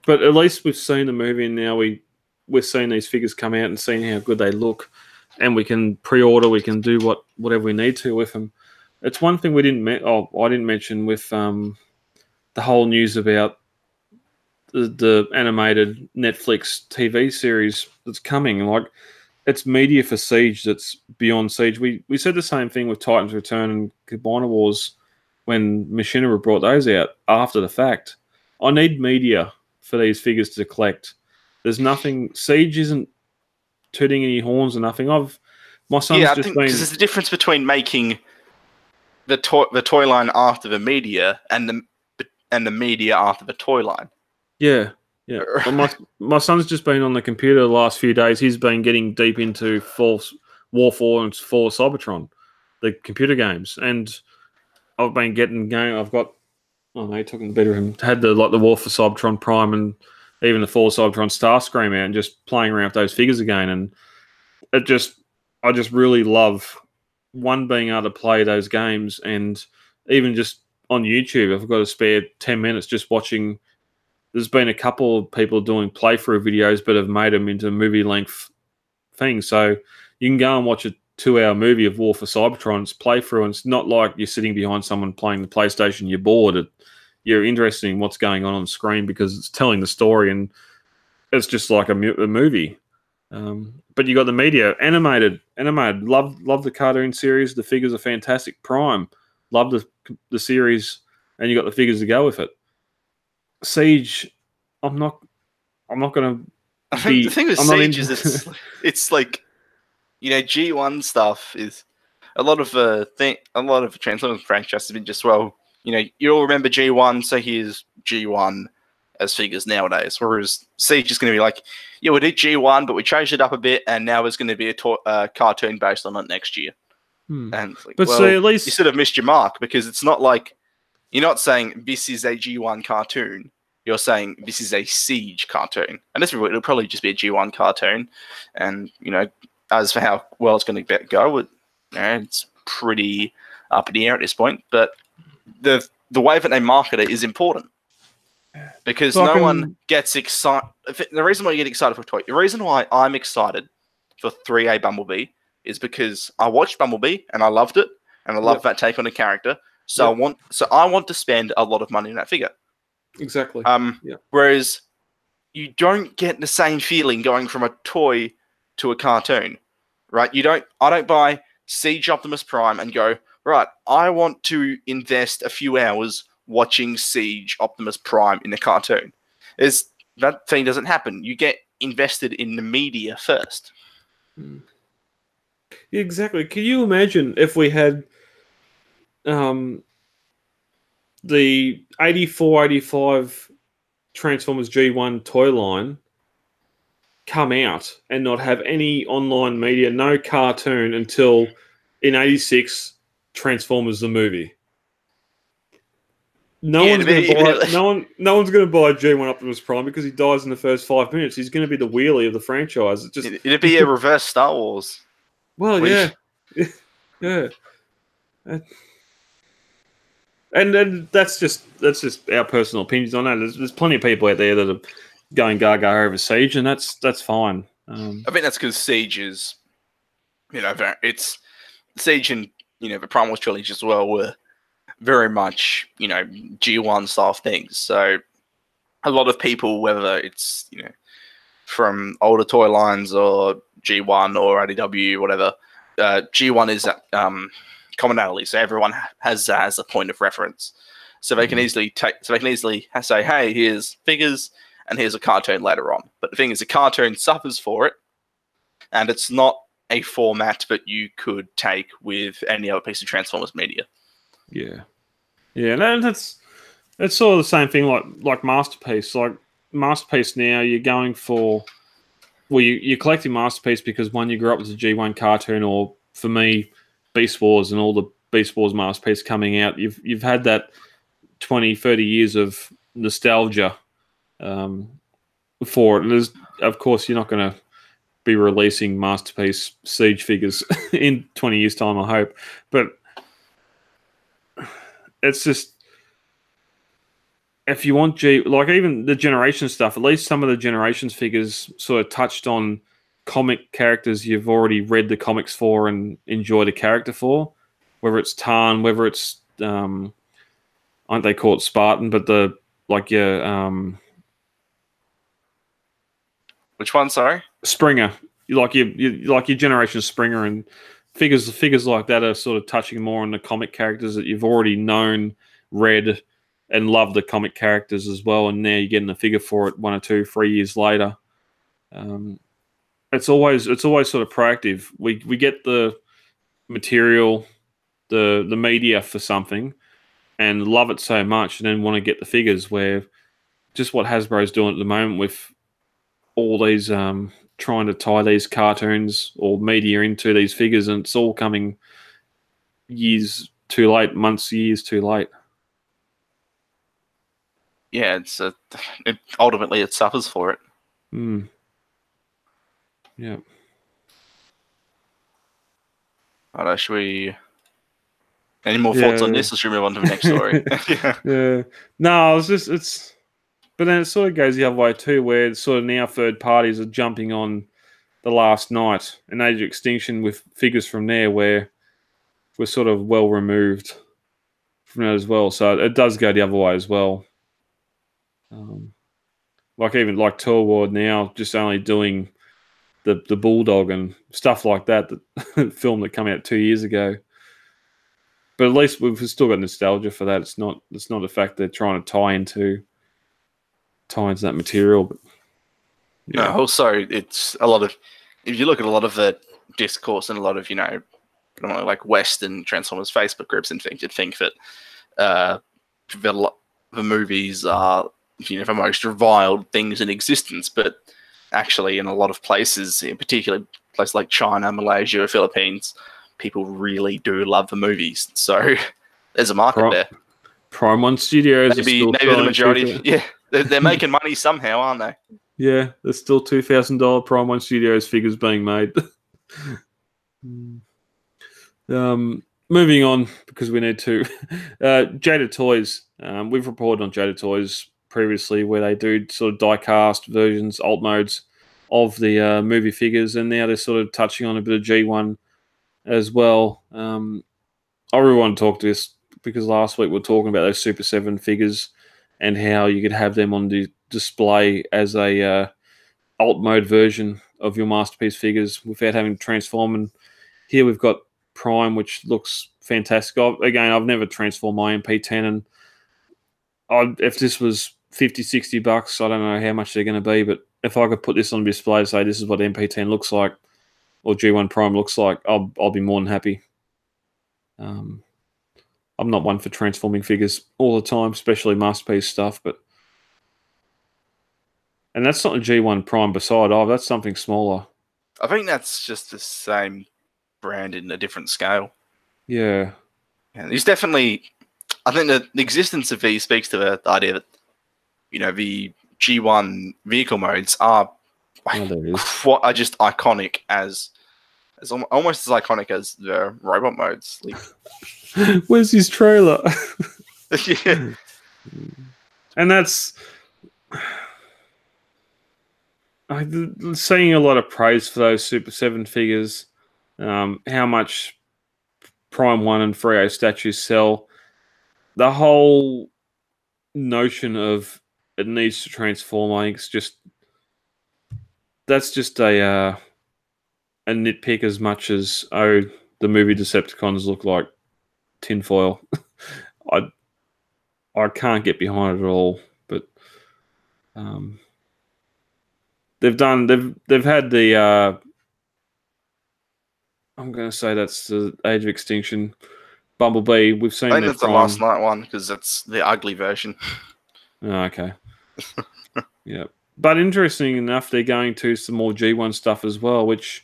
But at least we've seen the movie, and now we, we're seeing these figures come out and seeing how good they look, and we can pre-order, we can do what whatever we need to with them. It's one thing we didn't me- oh, I didn't mention with um, the whole news about the, the animated Netflix T V series that's coming. Like, it's media for Siege that's beyond Siege. We we said the same thing with Titans Return and Combiner Wars when Machinima brought those out after the fact. I need media for these figures to collect. There's nothing. Siege isn't tooting any horns or nothing. I've my son's yeah, I just think, been. 'Cause there's a difference between making the toy the toy line after the media and the and the media after the toy line. Yeah, yeah. Well, my my son's just been on the computer the last few days. He's been getting deep into Fall, War four and Fall Cybertron, the computer games, and I've been getting game. I've got. Oh no, he took in the bedroom. Had the like the War for Cybertron Prime and even the Fall Cybertron Starscream out, and just playing around with those figures again. And it just, I just really love one being able to play those games, and even just on YouTube, if I've got a spare ten minutes, just watching. There's been a couple of people doing playthrough videos, but have made them into movie length things. So you can go and watch a two-hour movie of War for Cybertron's playthrough, and it's not like you're sitting behind someone playing the PlayStation. You're bored. It, you're interested in what's going on on screen because it's telling the story, and it's just like a, mu- a movie. Um, but you got the media, animated, animated. Love, love the cartoon series. The figures are fantastic. Prime, love the the series, and you got the figures to go with it. Siege, I'm not. I'm not going to. I think be, the thing with I'm Siege is it's, it's like, you know, G one stuff is a lot of uh, thing. A lot of Transformers franchise has been just well. You know, you all remember G one, so here's G one as figures nowadays. Whereas Siege is going to be like, yeah, we did G one, but we changed it up a bit, and now there's going to be a to- uh, cartoon based on it next year. Hmm. And like, but well, so at least you sort of missed your mark, because it's not like you're not saying this is a G one cartoon. You're saying this is a Siege cartoon, and this it'll probably just be a G one cartoon. And you know, as for how well it's going to go, it, you know, it's pretty up in the air at this point, but. The the way that they market it is important, because Fucking... no one gets excited. The reason why you get excited for a toy, the reason why I'm excited for three A Bumblebee is because I watched Bumblebee and I loved it, and I love yep. that take on a character. So yep. I want, so I want to spend a lot of money on that figure. Exactly. Um. Yep. Whereas you don't get the same feeling going from a toy to a cartoon, right? You don't. I don't buy Siege Optimus Prime and go, right, I want to invest a few hours watching Siege Optimus Prime in a cartoon. It's, that thing doesn't happen. You get invested in the media first. Exactly. Can you imagine if we had um, the eighty-four eighty-five Transformers G one toy line come out and not have any online media, no cartoon until in eighty-six... Transformers the movie. No yeah, one's going to buy. No one. No one's going to buy G one Optimus Prime because he dies in the first five minutes. He's going to be the wheelie of the franchise. It just it'd be a reverse Star Wars. Well, which... yeah, yeah, and and that's just that's just our personal opinions on that. There's, there's plenty of people out there that are going gaga over Siege, and that's that's fine. Um, I think that's because Siege is, you know, it's Siege and. You know, the Prime Wars trilogy as well were very much, you know, G one style things. So a lot of people, whether it's, you know, from older toy lines or G one or A D W, whatever, uh, G one is um, commonality. So everyone has that as a point of reference. So they can easily take, so they can easily say, hey, here's figures and here's a cartoon later on. But the thing is, the cartoon suffers for it, and it's not a format that you could take with any other piece of Transformers media. Yeah, yeah, and that's that's sort of the same thing. Like like Masterpiece, like Masterpiece. Now you're going for well, you, you're collecting Masterpiece because one, you grew up with the G one cartoon, or for me, Beast Wars and all the Beast Wars Masterpiece coming out. You've you've had that twenty, thirty years of nostalgia um, for it. And there's, of course, you're not going to be releasing Masterpiece Siege figures in twenty years' time, I hope. But it's just, if you want G, like even the Generation stuff, at least some of the Generations figures sort of touched on comic characters you've already read the comics for and enjoyed a character for, whether it's Tarn, whether it's, um, I think they call it Spartan, but the, like your... Um, Which one, sorry? Springer. Like your, your, like your Generation Springer and figures figures like that are sort of touching more on the comic characters that you've already known, read, and loved the comic characters as well, and now you're getting a figure for it one or two, three years later. Um, it's always it's always sort of proactive. We we get the material, the the media for something, and love it so much, and then want to get the figures, where just what Hasbro's doing at the moment with all these um, trying to tie these cartoons or media into these figures, and it's all coming years too late, months, years too late. Yeah, it's a, it, ultimately it suffers for it. Mm. Yeah. I don't, should we? Any more yeah. thoughts on this, or should we move on to the next story? yeah. yeah. No, it's just it's, but then it sort of goes the other way too, where it's sort of now third parties are jumping on The Last Knight and Age of Extinction with figures from there, where we're sort of well removed from that as well. So it does go the other way as well. Um, like even like Toy World now, just only doing the the Bulldog and stuff like that, that film that came out two years ago. But at least we've still got nostalgia for that. It's not it's not the fact they're trying to tie into tie into that material. But, yeah. No, also it's a lot of, if you look at a lot of the discourse and a lot of, you know, like Western Transformers Facebook groups and things, you'd think that uh, the, the movies are, you know, the most reviled things in existence, but actually in a lot of places, in particular places like China, Malaysia, Philippines, people really do love the movies. So there's a market Prime, there. Prime one Studios. Maybe, maybe the majority. Yeah, they're, they're making money somehow, aren't they? Yeah, there's still two thousand dollar Prime one Studios figures being made. um, moving on, because we need to. Uh, Jada Toys. Um, we've reported on Jada Toys previously, where they do sort of die-cast versions, alt modes of the uh, movie figures, and now they're sort of touching on a bit of G one as well. Um, I really want to talk to this because last week we were talking about those Super seven figures and how you could have them on the display as a uh, alt mode version of your Masterpiece figures without having to transform. And here we've got Prime, which looks fantastic. I've, again, I've never transformed my M P ten, and I'd, if this was fifty, sixty bucks, I don't know how much they're going to be, but if I could put this on display and say this is what M P ten looks like, or G one Prime looks like, I'll I'll be more than happy. Um, I'm not one for transforming figures all the time, especially Masterpiece stuff, but and that's not a G one Prime beside of, that's something smaller. I think that's just the same brand in a different scale. Yeah. And there's definitely, I think the existence of these speaks to the idea that, you know, the G one vehicle modes are Oh, what are just iconic as, as almost as iconic as the robot modes. Like, where's his trailer? yeah. And that's I'm seeing a lot of praise for those Super seven figures. Um, how much Prime one and three A statues sell. The whole notion of it needs to transform, I think, is just. That's just a uh, a nitpick as much as, oh, the movie Decepticons look like tinfoil. I I can't get behind it at all. But um, they've done they've they've had the uh, I'm going to say that's the Age of Extinction Bumblebee. We've seen. I think that's the Last Night one because that's the ugly version. Oh, okay. yeah. But interesting enough, they're going to some more G one stuff as well, which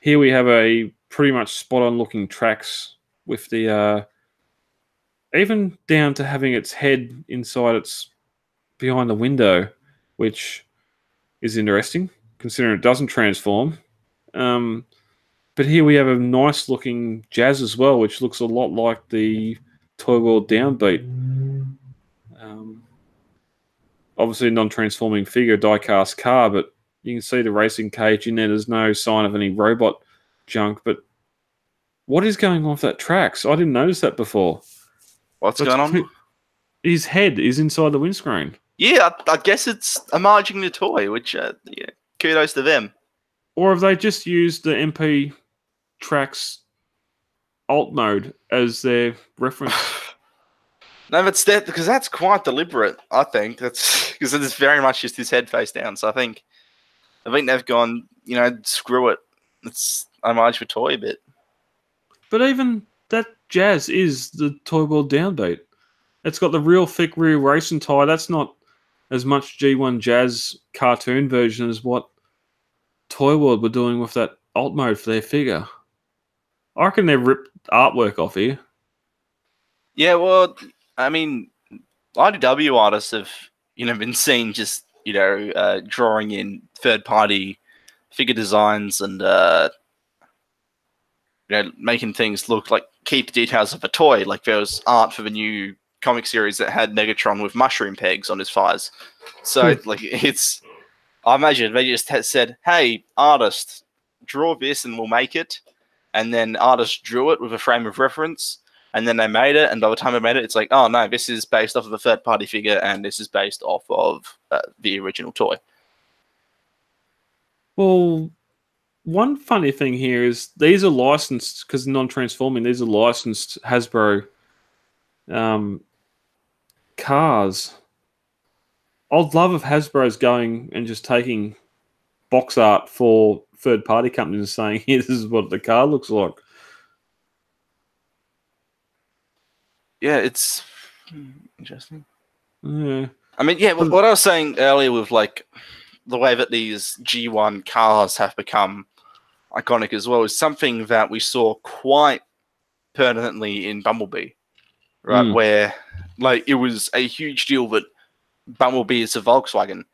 here we have a pretty much spot-on looking Trax with the, uh, even down to having its head inside its, behind the window, which is interesting considering it doesn't transform. Um, but here we have a nice looking Jazz as well, which looks a lot like the Toy World Downbeat. Um, obviously a non-transforming figure, die-cast car, but you can see the racing cage in there. There's no sign of any robot junk, but what is going on with that tracks? I didn't notice that before. What's That's going on? His head is inside the windscreen. Yeah, I, I guess it's enlarging the toy, which uh, yeah, kudos to them. Or have they just used the M P tracks alt mode as their reference? No, but that, because that's quite deliberate. I think that's because it's very much just his head face down. So I think, I think they've gone, you know, screw it. It's homage for toy a bit. But even that Jazz is the Toy World Downbeat. It's got the real thick rear racing tie. That's not as much G one Jazz cartoon version as what Toy World were doing with that alt mode for their figure. I reckon they've ripped artwork off here. Yeah, well, I mean, I D W artists have, you know, been seen just, you know, uh, drawing in third-party figure designs and, uh, you know, making things look like, keep the details of a toy. Like there was art for the new comic series that had Megatron with mushroom pegs on his thighs. So, like, it's, I imagine they just said, hey, artist, draw this and we'll make it. And then artist drew it with a frame of reference. And then they made it, and by the time they made it, it's like, oh, no, this is based off of a third-party figure, and this is based off of uh, the original toy. Well, one funny thing here is these are licensed, because non-transforming, these are licensed Hasbro um, cars. I'd love if Hasbro's going and just taking box art for third-party companies and saying, yeah, this is what the car looks like. Yeah, it's interesting. Yeah. I mean, yeah, what I was saying earlier with, like, the way that these G one cars have become iconic as well is something that we saw quite permanently in Bumblebee, right? Mm. Where, like, it was a huge deal that Bumblebee is a Volkswagen.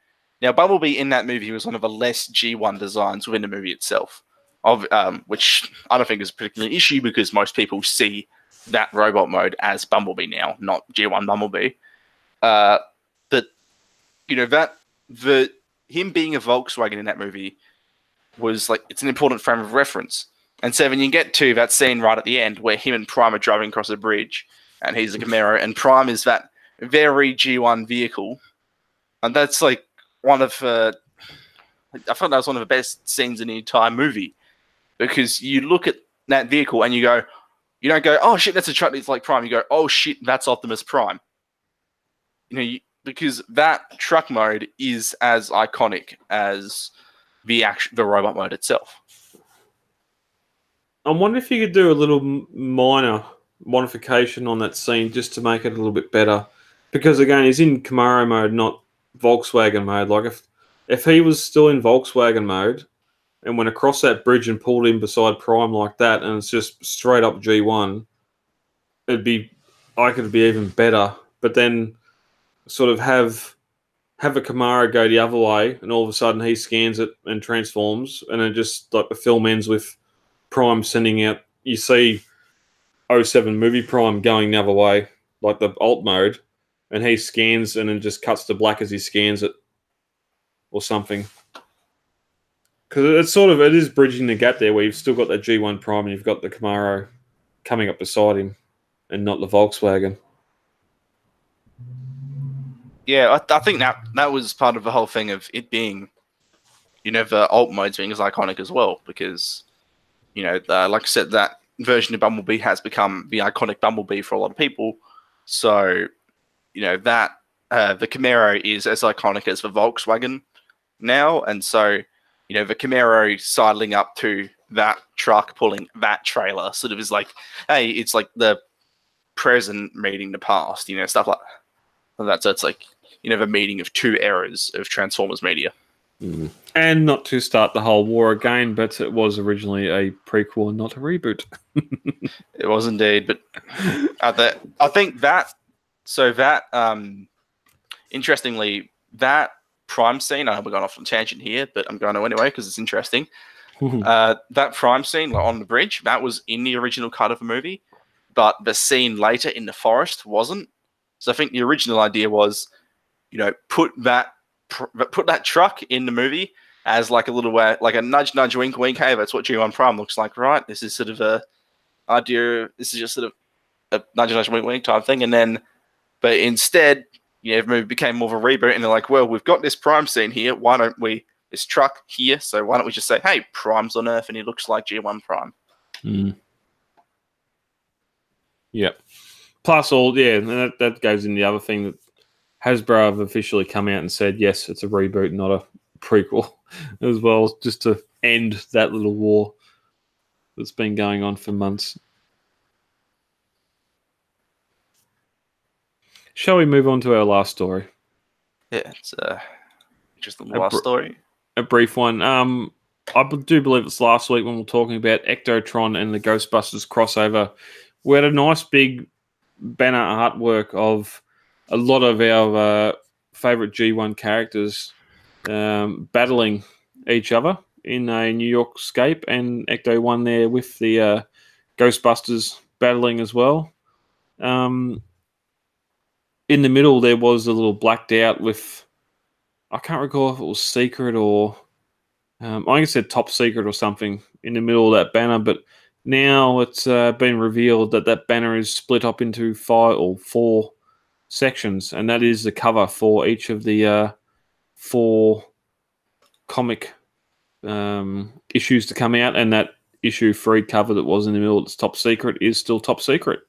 Now, Bumblebee in that movie was one of the less G one designs within the movie itself, of um, which I don't think is a particular issue because most people see that robot mode as Bumblebee now, not G one Bumblebee. Uh, but, you know, that the him being a Volkswagen in that movie was, like, it's an important frame of reference. And so when you get to that scene right at the end where him and Prime are driving across a bridge and he's a Camaro and Prime is that very G one vehicle. And that's, like, one of uh, I thought that was one of the best scenes in the entire movie because you look at that vehicle and you go, you don't go, oh, shit, that's a truck that's like Prime. You go, oh, shit, that's Optimus Prime. You know, you, because that truck mode is as iconic as the action, the robot mode itself. I wonder if you could do a little minor modification on that scene just to make it a little bit better. Because, again, he's in Camaro mode, not Volkswagen mode. Like, if, if he was still in Volkswagen mode, and went across that bridge and pulled in beside Prime like that, and it's just straight up G one, it'd be, I could be even better. But then sort of have have a Camaro go the other way, and all of a sudden he scans it and transforms, and it just, like, the film ends with Prime sending out, you see oh seven movie Prime going the other way, like the alt mode, and he scans and then just cuts to black as he scans it or something. Because it's sort of, it is bridging the gap there where you've still got that G one Prime and you've got the Camaro coming up beside him and not the Volkswagen. Yeah, I, I think that that was part of the whole thing of it being, you know, the alt modes being as iconic as well because, you know, uh, like I said, that version of Bumblebee has become the iconic Bumblebee for a lot of people. So, you know, that, uh, the Camaro is as iconic as the Volkswagen now. And so, you know, the Camaro sidling up to that truck, pulling that trailer, sort of is like, hey, it's like the present meeting the past, you know, stuff like that. So it's like, you know, the meeting of two eras of Transformers media. Mm. And not to start the whole war again, but it was originally a prequel, not a reboot. It was indeed, but at the, I think that, so that, um, interestingly, that Prime scene. I know we're going off on tangent here, but I'm going to anyway because it's interesting. Uh, that Prime scene like, on the bridge, that was in the original cut of the movie, but the scene later in the forest wasn't. So I think the original idea was, you know, put that pr put that truck in the movie as like a little way, like a nudge, nudge, wink, wink. Hey, that's what G one Prime looks like, right? This is sort of a idea. This is just sort of a nudge, nudge, wink, wink type thing. And then, but instead, you know, the movie became more of a reboot, and they're like, well, we've got this Prime scene here. Why don't we? This truck here, so why don't we just say, hey, Prime's on Earth, and he looks like G one Prime. Mm. Yeah. Plus all, yeah, and that, that goes in the other thing that Hasbro have officially come out and said, yes, it's a reboot, not a prequel as well, just to end that little war that's been going on for months. Shall we move on to our last story? Yeah, it's uh, just the last story. A brief one. Um, I do believe it's last week when we were talking about Ectotron and the Ghostbusters crossover. We had a nice big banner artwork of a lot of our uh, favourite G one characters um, battling each other in a New York scape, and Ecto won there with the uh, Ghostbusters battling as well. Um, in the middle, there was a little blacked out with... I can't recall if it was Secret or... Um, I think it said Top Secret or something in the middle of that banner, but now it's uh, been revealed that that banner is split up into five or four sections, and that is the cover for each of the uh, four comic um, issues to come out, and that issue three cover that was in the middle that's Top Secret is still Top Secret.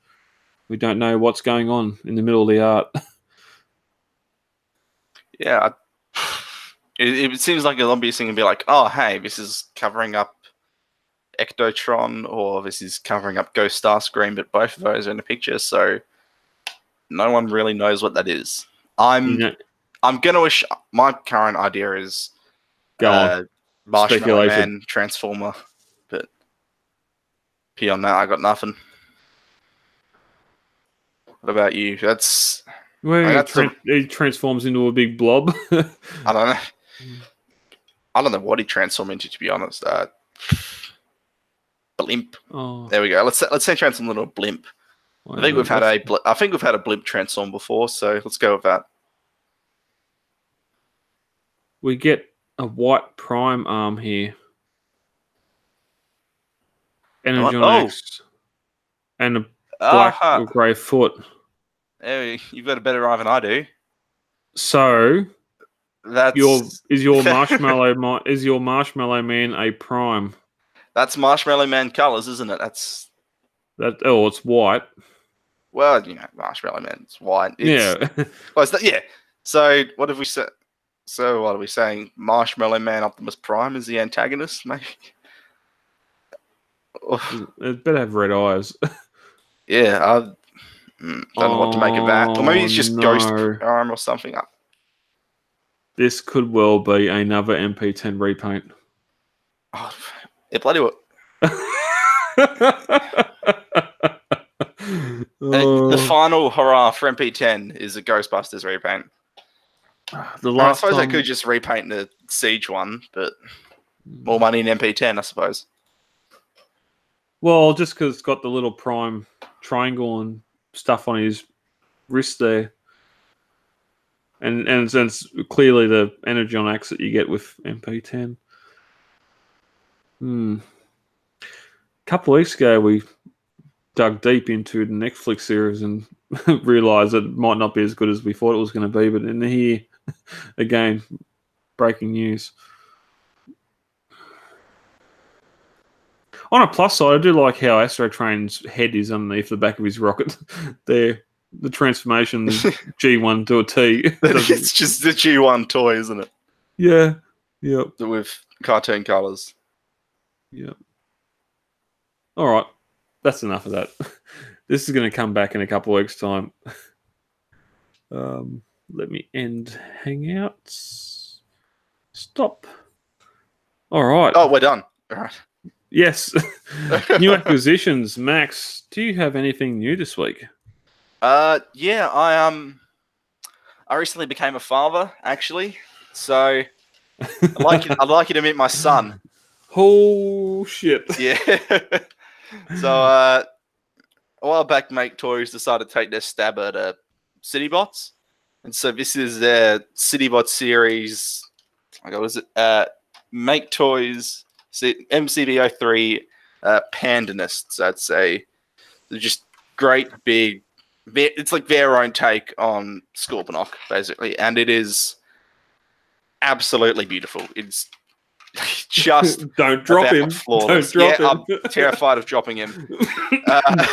We don't know what's going on in the middle of the art. Yeah, I It, it seems like an obvious thing to be like, oh, hey, this is covering up Ectotron, or this is covering up Ghost Starscream, but both of those are in the picture, so no one really knows what that is. I'm, yeah. I'm gonna wish my current idea is Go uh, Marshmallow Man, Transformer, but beyond that, I got nothing. What about you? That's well, I mean, that's tra a, he transforms into a big blob. I don't know. I don't know what he transformed into, to be honest. Uh, blimp. Oh. There we go. Let's let's say transform into a blimp. Wow. I think we've had a I think we've had a blimp transform before, so let's go with that. We get a white Prime arm here. Energon oh. X. And a black uh-huh. or grey foot. Hey, you've got a better eye than I do. So That's your is your marshmallow is your Marshmallow Man a Prime? That's Marshmallow Man colors, isn't it? That's that. Oh, it's white. Well, you know, Marshmallow Man's white. It's, yeah. Well, it's not, yeah. So what have we said? So what are we saying? Marshmallow Man Optimus Prime is the antagonist, maybe. It better have red eyes. Yeah, I don't oh, know what to make of that. Or maybe it's just no. Ghost Arm or something. I, This could well be another M P ten repaint. Oh, it bloody well. oh. The final hurrah for M P ten is a Ghostbusters repaint. The last I suppose time... they could just repaint the Siege one, but more money in M P ten, I suppose. Well, just because it's got the little Prime triangle and stuff on his wrist there. And and it's clearly the Energon X that you get with M P ten. Hmm. A couple of weeks ago, we dug deep into the Netflix series and realised it might not be as good as we thought it was going to be. But in here, again, breaking news. On a plus side, I do like how Astro Train's head is underneath the back of his rocket there. The transformation G one to a T. It's just the G one toy, isn't it? Yeah. Yep. With cartoon colours. Yep. All right. That's enough of that. This is going to come back in a couple of weeks' time. Um, let me end Hangouts. Stop. All right. Oh, we're done. All right. Yes. New acquisitions. Max, do you have anything new this week? Uh yeah, I um I recently became a father, actually. So I'd like you, I'd like you to meet my son. Oh shit! Yeah. So uh, a while back, Make Toys decided to take their stab at uh, CityBots, and so this is their CityBot series. I got was it uh, Make Toys M C B oh three uh, Pandanists. I'd say they're just great big. It's like their own take on Scorponok, basically, and it is absolutely beautiful. It's just don't drop him. Flawless. Don't drop yeah, him. I'm terrified of dropping him. Uh,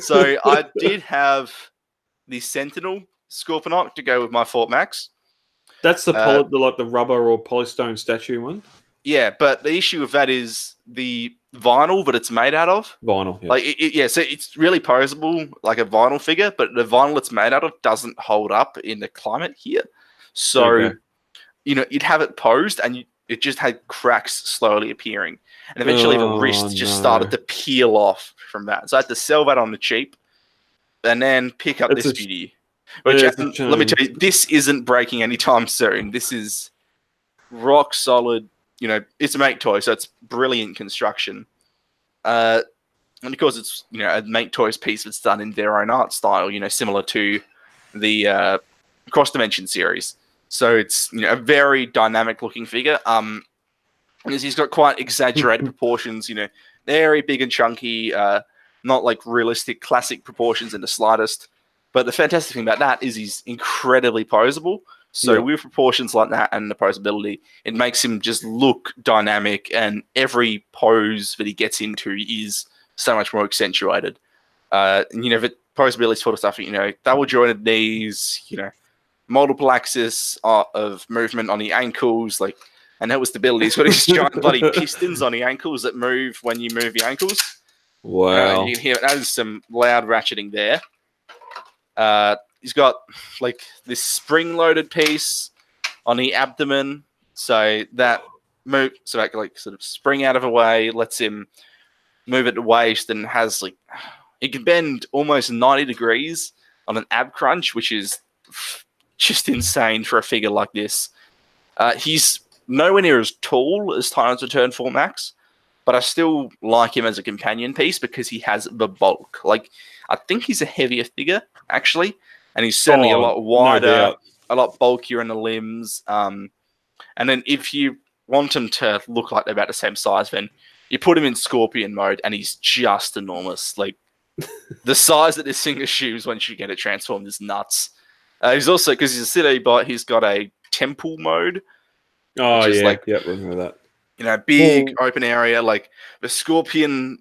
so I did have the Sentinel Scorponok to go with my Fort Max. That's the poly, uh, like the rubber or polystone statue one. Yeah, but the issue with that is the vinyl that it's made out of. Vinyl, yeah. Like it, it, yeah, so it's really posable, like a vinyl figure, but the vinyl it's made out of doesn't hold up in the climate here. So, okay. you know, you'd have it posed, and you, it just had cracks slowly appearing, and eventually oh, the wrist just no. started to peel off from that. So I had to sell that on the cheap, and then pick up it's this a, beauty. Which I, let me tell you, this isn't breaking anytime soon. This is rock solid. You know, it's a Make Toy, so it's brilliant construction. Uh, and of course, it's, you know, a Make Toys piece that's done in their own art style, you know, similar to the uh, Cross Dimension series. So it's, you know, a very dynamic looking figure. Um, and he's got quite exaggerated proportions, you know, very big and chunky, uh, not like realistic classic proportions in the slightest. But the fantastic thing about that is he's incredibly posable. So yeah. with proportions like that and the posability, it makes him just look dynamic, and every pose that he gets into is so much more accentuated. Uh, and, you know, the posability sort of stuff, you know, double jointed knees, you know, multiple axis uh, of movement on the ankles, like, and that was stability. He's got these giant bloody pistons on the ankles that move when you move the ankles. Wow. Uh, you can hear that is some loud ratcheting there. Uh, He's got like this spring-loaded piece on the abdomen, so that move, so that can, like, sort of spring out of the way, lets him move at the waist, and has like it can bend almost ninety degrees on an ab crunch, which is just insane for a figure like this. Uh, he's nowhere near as tall as Titans Return Fort Max, but I still like him as a companion piece because he has the bulk. Like, I think he's a heavier figure actually. And he's certainly oh, a lot wider, no a lot bulkier in the limbs. Um, and then if you want him to look like they're about the same size, then you put him in Scorpion mode, and he's just enormous. Like, the size that this thing assumes once you get it transformed is nuts. Uh, he's also, because he's a city bot, he's got a temple mode. Oh, yeah. Like, yeah, remember that. You know, big oh. open area. Like, the Scorpion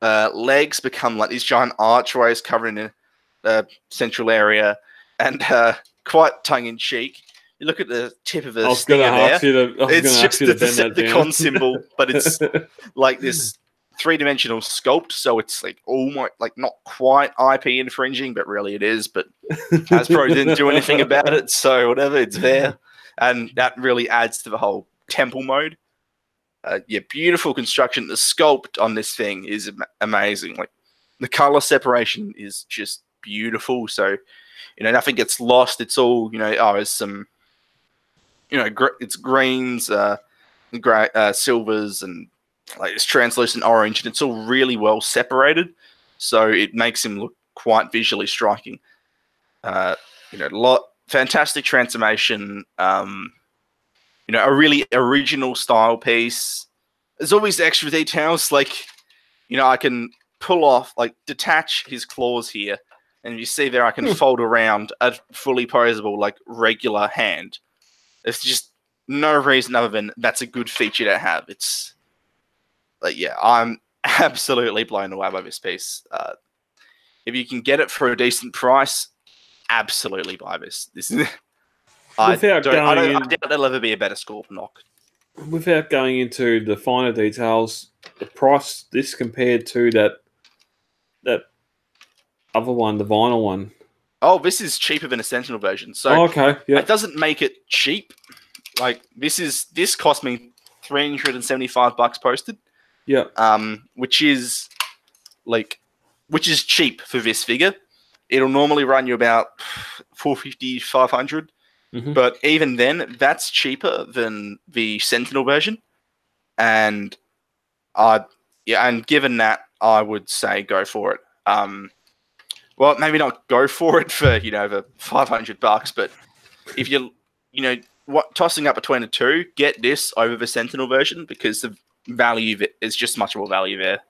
uh, legs become like these giant archways covering a Uh, central area, and uh, quite tongue-in-cheek. You look at the tip of the stinger there. To, it's just the Decepticon symbol, but it's like this three-dimensional sculpt, so it's like almost like not quite I P infringing, but really it is. But Hasbro didn't do anything about it, so whatever, it's there, and that really adds to the whole temple mode. Uh, yeah, beautiful construction. The sculpt on this thing is am amazing. Like, the color separation is just beautiful, so you know nothing gets lost. It's all, you know, oh, there's some, you know, gr it's greens, uh, gray, uh, silvers, and like it's translucent orange, and it's all really well separated, so it makes him look quite visually striking. Uh, you know, lot fantastic transformation. Um, you know, a really original style piece. There's always extra details, like, you know, I can pull off, like, detach his claws here. And you see there, I can fold around a fully posable, like, regular hand. It's just no reason other than that's a good feature to have. It's, like, yeah, I'm absolutely blown away by this piece. Uh, if you can get it for a decent price, absolutely buy this. This is, I, don't, I, don't, in, I doubt there'll ever be a better Scorponok. Without going into the finer details, the price this compared to that that. Other one, the vinyl one. Oh, this is cheaper than a Sentinel version. So oh, okay, yeah. It doesn't make it cheap. Like, this is this cost me three hundred and seventy-five bucks posted. Yeah. Um, which is like, which is cheap for this figure. It'll normally run you about four fifty, five hundred. Mm-hmm. But even then, that's cheaper than the Sentinel version. And I, yeah, and given that, I would say go for it. Um, well, maybe not go for it for, you know, the five hundred bucks, but if you, you know, what tossing up between the two, get this over the Sentinel version because the value of it is just much more value there.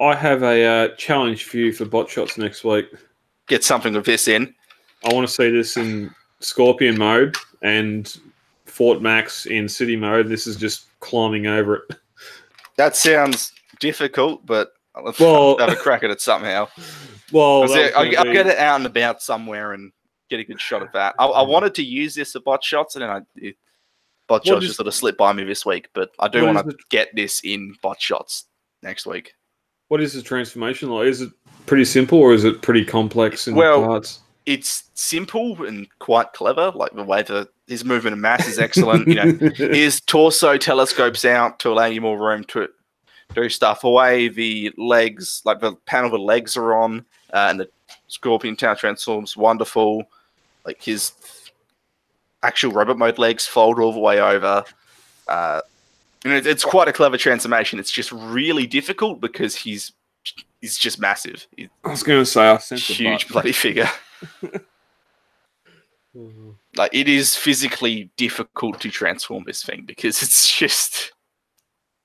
I have a uh, challenge for you for bot shots next week. Get something of this in. I want to see this in Scorpion mode and Fort Max in City mode. This is just climbing over it. That sounds difficult, but let's well, have a crack at it somehow. Well, I'll, see, I'll, I'll get it out and about somewhere and get a good shot of that. I, I wanted to use this for bot shots, and then I, it, bot shots just sort of slipped by me this week, but I do want to get this in bot shots next week. What is the transformation like? Is it pretty simple or is it pretty complex in well, parts? It's simple and quite clever, like the way that his movement of mass is excellent. You know, his torso telescopes out to allow you more room to do stuff away. The legs, like the panel, the legs are on, uh, and the Scorpion tail transforms. Wonderful. Like his actual robot mode legs fold all the way over. Uh, you know, it's quite a clever transformation. It's just really difficult because he's he's just massive. He's I was going to say, I sense huge bloody figure. Like it is physically difficult to transform this thing because it's just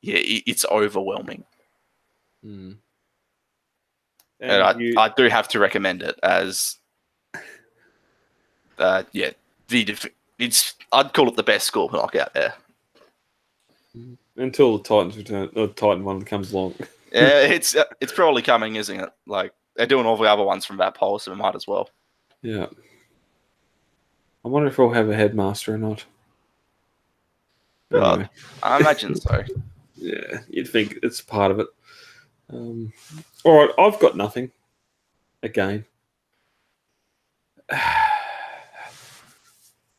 yeah it, it's overwhelming. Mm. and, and I, you... I do have to recommend it as uh yeah the it's I'd call it the best Scorponok out there until the Titans return or Titan one comes along. Yeah, it's uh, it's probably coming, isn't it? Like they're doing all the other ones from that poll, so we might as well. Yeah. I wonder if we'll have a headmaster or not. Well, anyway. I imagine so. Yeah, you'd think it's part of it. Um, all right, I've got nothing. Again.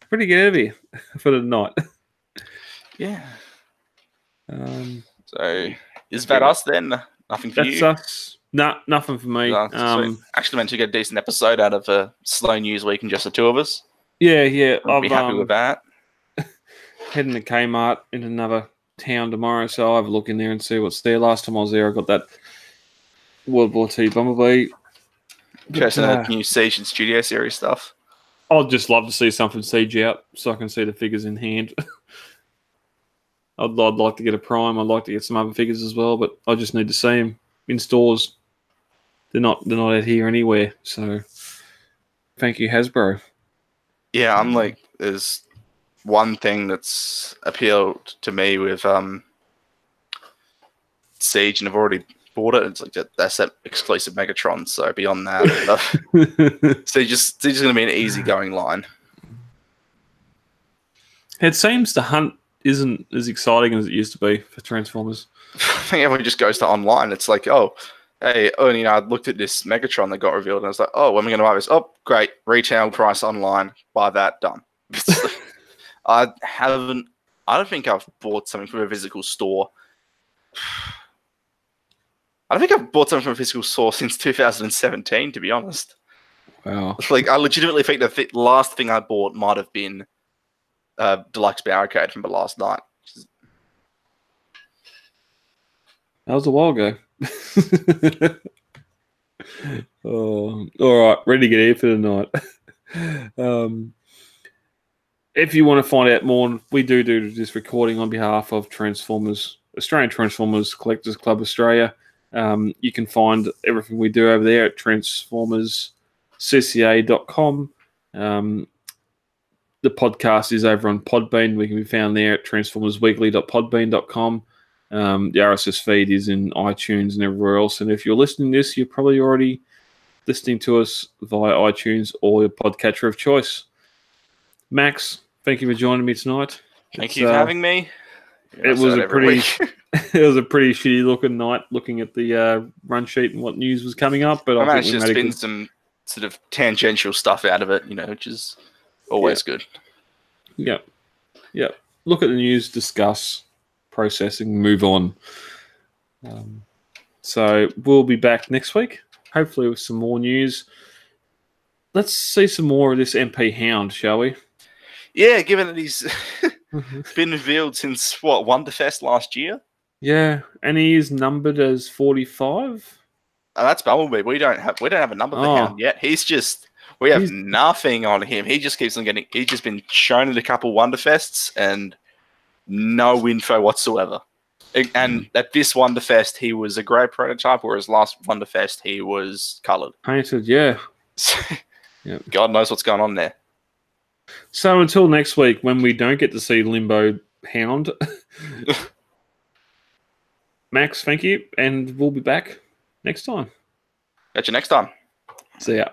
Pretty heavy for the night. Yeah. Um, so, is that us then? Nothing for you? That's us. No, nah, nothing for me. No, um, actually meant to get a decent episode out of a slow news week and just the two of us. Yeah, yeah. I'll be happy um, with that. Heading to Kmart in another town tomorrow, so I'll have a look in there and see what's there. Last time I was there, I got that World War Two Bumblebee. Interesting, uh, new Siege and Studio Series stuff. I'd just love to see something Siege out so I can see the figures in hand. I'd, I'd like to get a Prime. I'd like to get some other figures as well, but I just need to see them in stores. They're not they're not out here anywhere, so thank you, Hasbro. Yeah, I'm like, there's one thing that's appealed to me with um, Siege, and I've already bought it. It's like that, that's that exclusive Megatron. So beyond that, so just Siege is going to be an easygoing line. It seems the hunt isn't as exciting as it used to be for Transformers. I think everyone just goes to online. It's like, oh, hey, oh, and, you know, I looked at this Megatron that got revealed, and I was like, oh, when are we going to buy this? Oh, great, retail price online, buy that, done. Like, I haven't, I don't think I've bought something from a physical store. I don't think I've bought something from a physical store since two thousand seventeen, to be honest. Wow. Like, I legitimately think the th last thing I bought might have been uh, Deluxe Barricade from the last night. That was a while ago. Oh, all right, ready to get here for the night. Um, if you want to find out more, we do do this recording on behalf of Transformers, Australian Transformers Collectors Club Australia. Um, you can find everything we do over there at Transformers C C A dot com. Um, the podcast is over on Podbean. We can be found there at Transformers Weekly dot podbean dot com. Um, the R S S feed is in iTunes and everywhere else. And if you're listening to this, you're probably already listening to us via iTunes or your podcatcher of choice. Max, thank you for joining me tonight. Thank it's, you for uh, having me. Yeah, it was a pretty, it was a pretty shitty looking night looking at the uh, run sheet and what news was coming up. But I, I managed to spin good... some sort of tangential stuff out of it, you know, which is always yeah. good. Yeah, yeah. Look at the news, discuss. Processing, move on. Um, so we'll be back next week, hopefully with some more news. let's see some more of this M P Hound, shall we? Yeah, given that he's been revealed since, what, Wonderfest last year? Yeah, and he is numbered as forty-five. Oh, that's Bumblebee. We don't have we don't have a number for oh. Hound yet. He's just we have he's... nothing on him. He just keeps on getting. He's just been shown at a couple Wonderfests and no info whatsoever. And mm. at this Wonderfest, he was a grey prototype, whereas last Wonderfest he was coloured, painted. Yeah. Yep. God knows what's going on there. So until next week, when we don't get to see Limbo Hound, Max, thank you, and we'll be back next time. Catch you next time. See ya.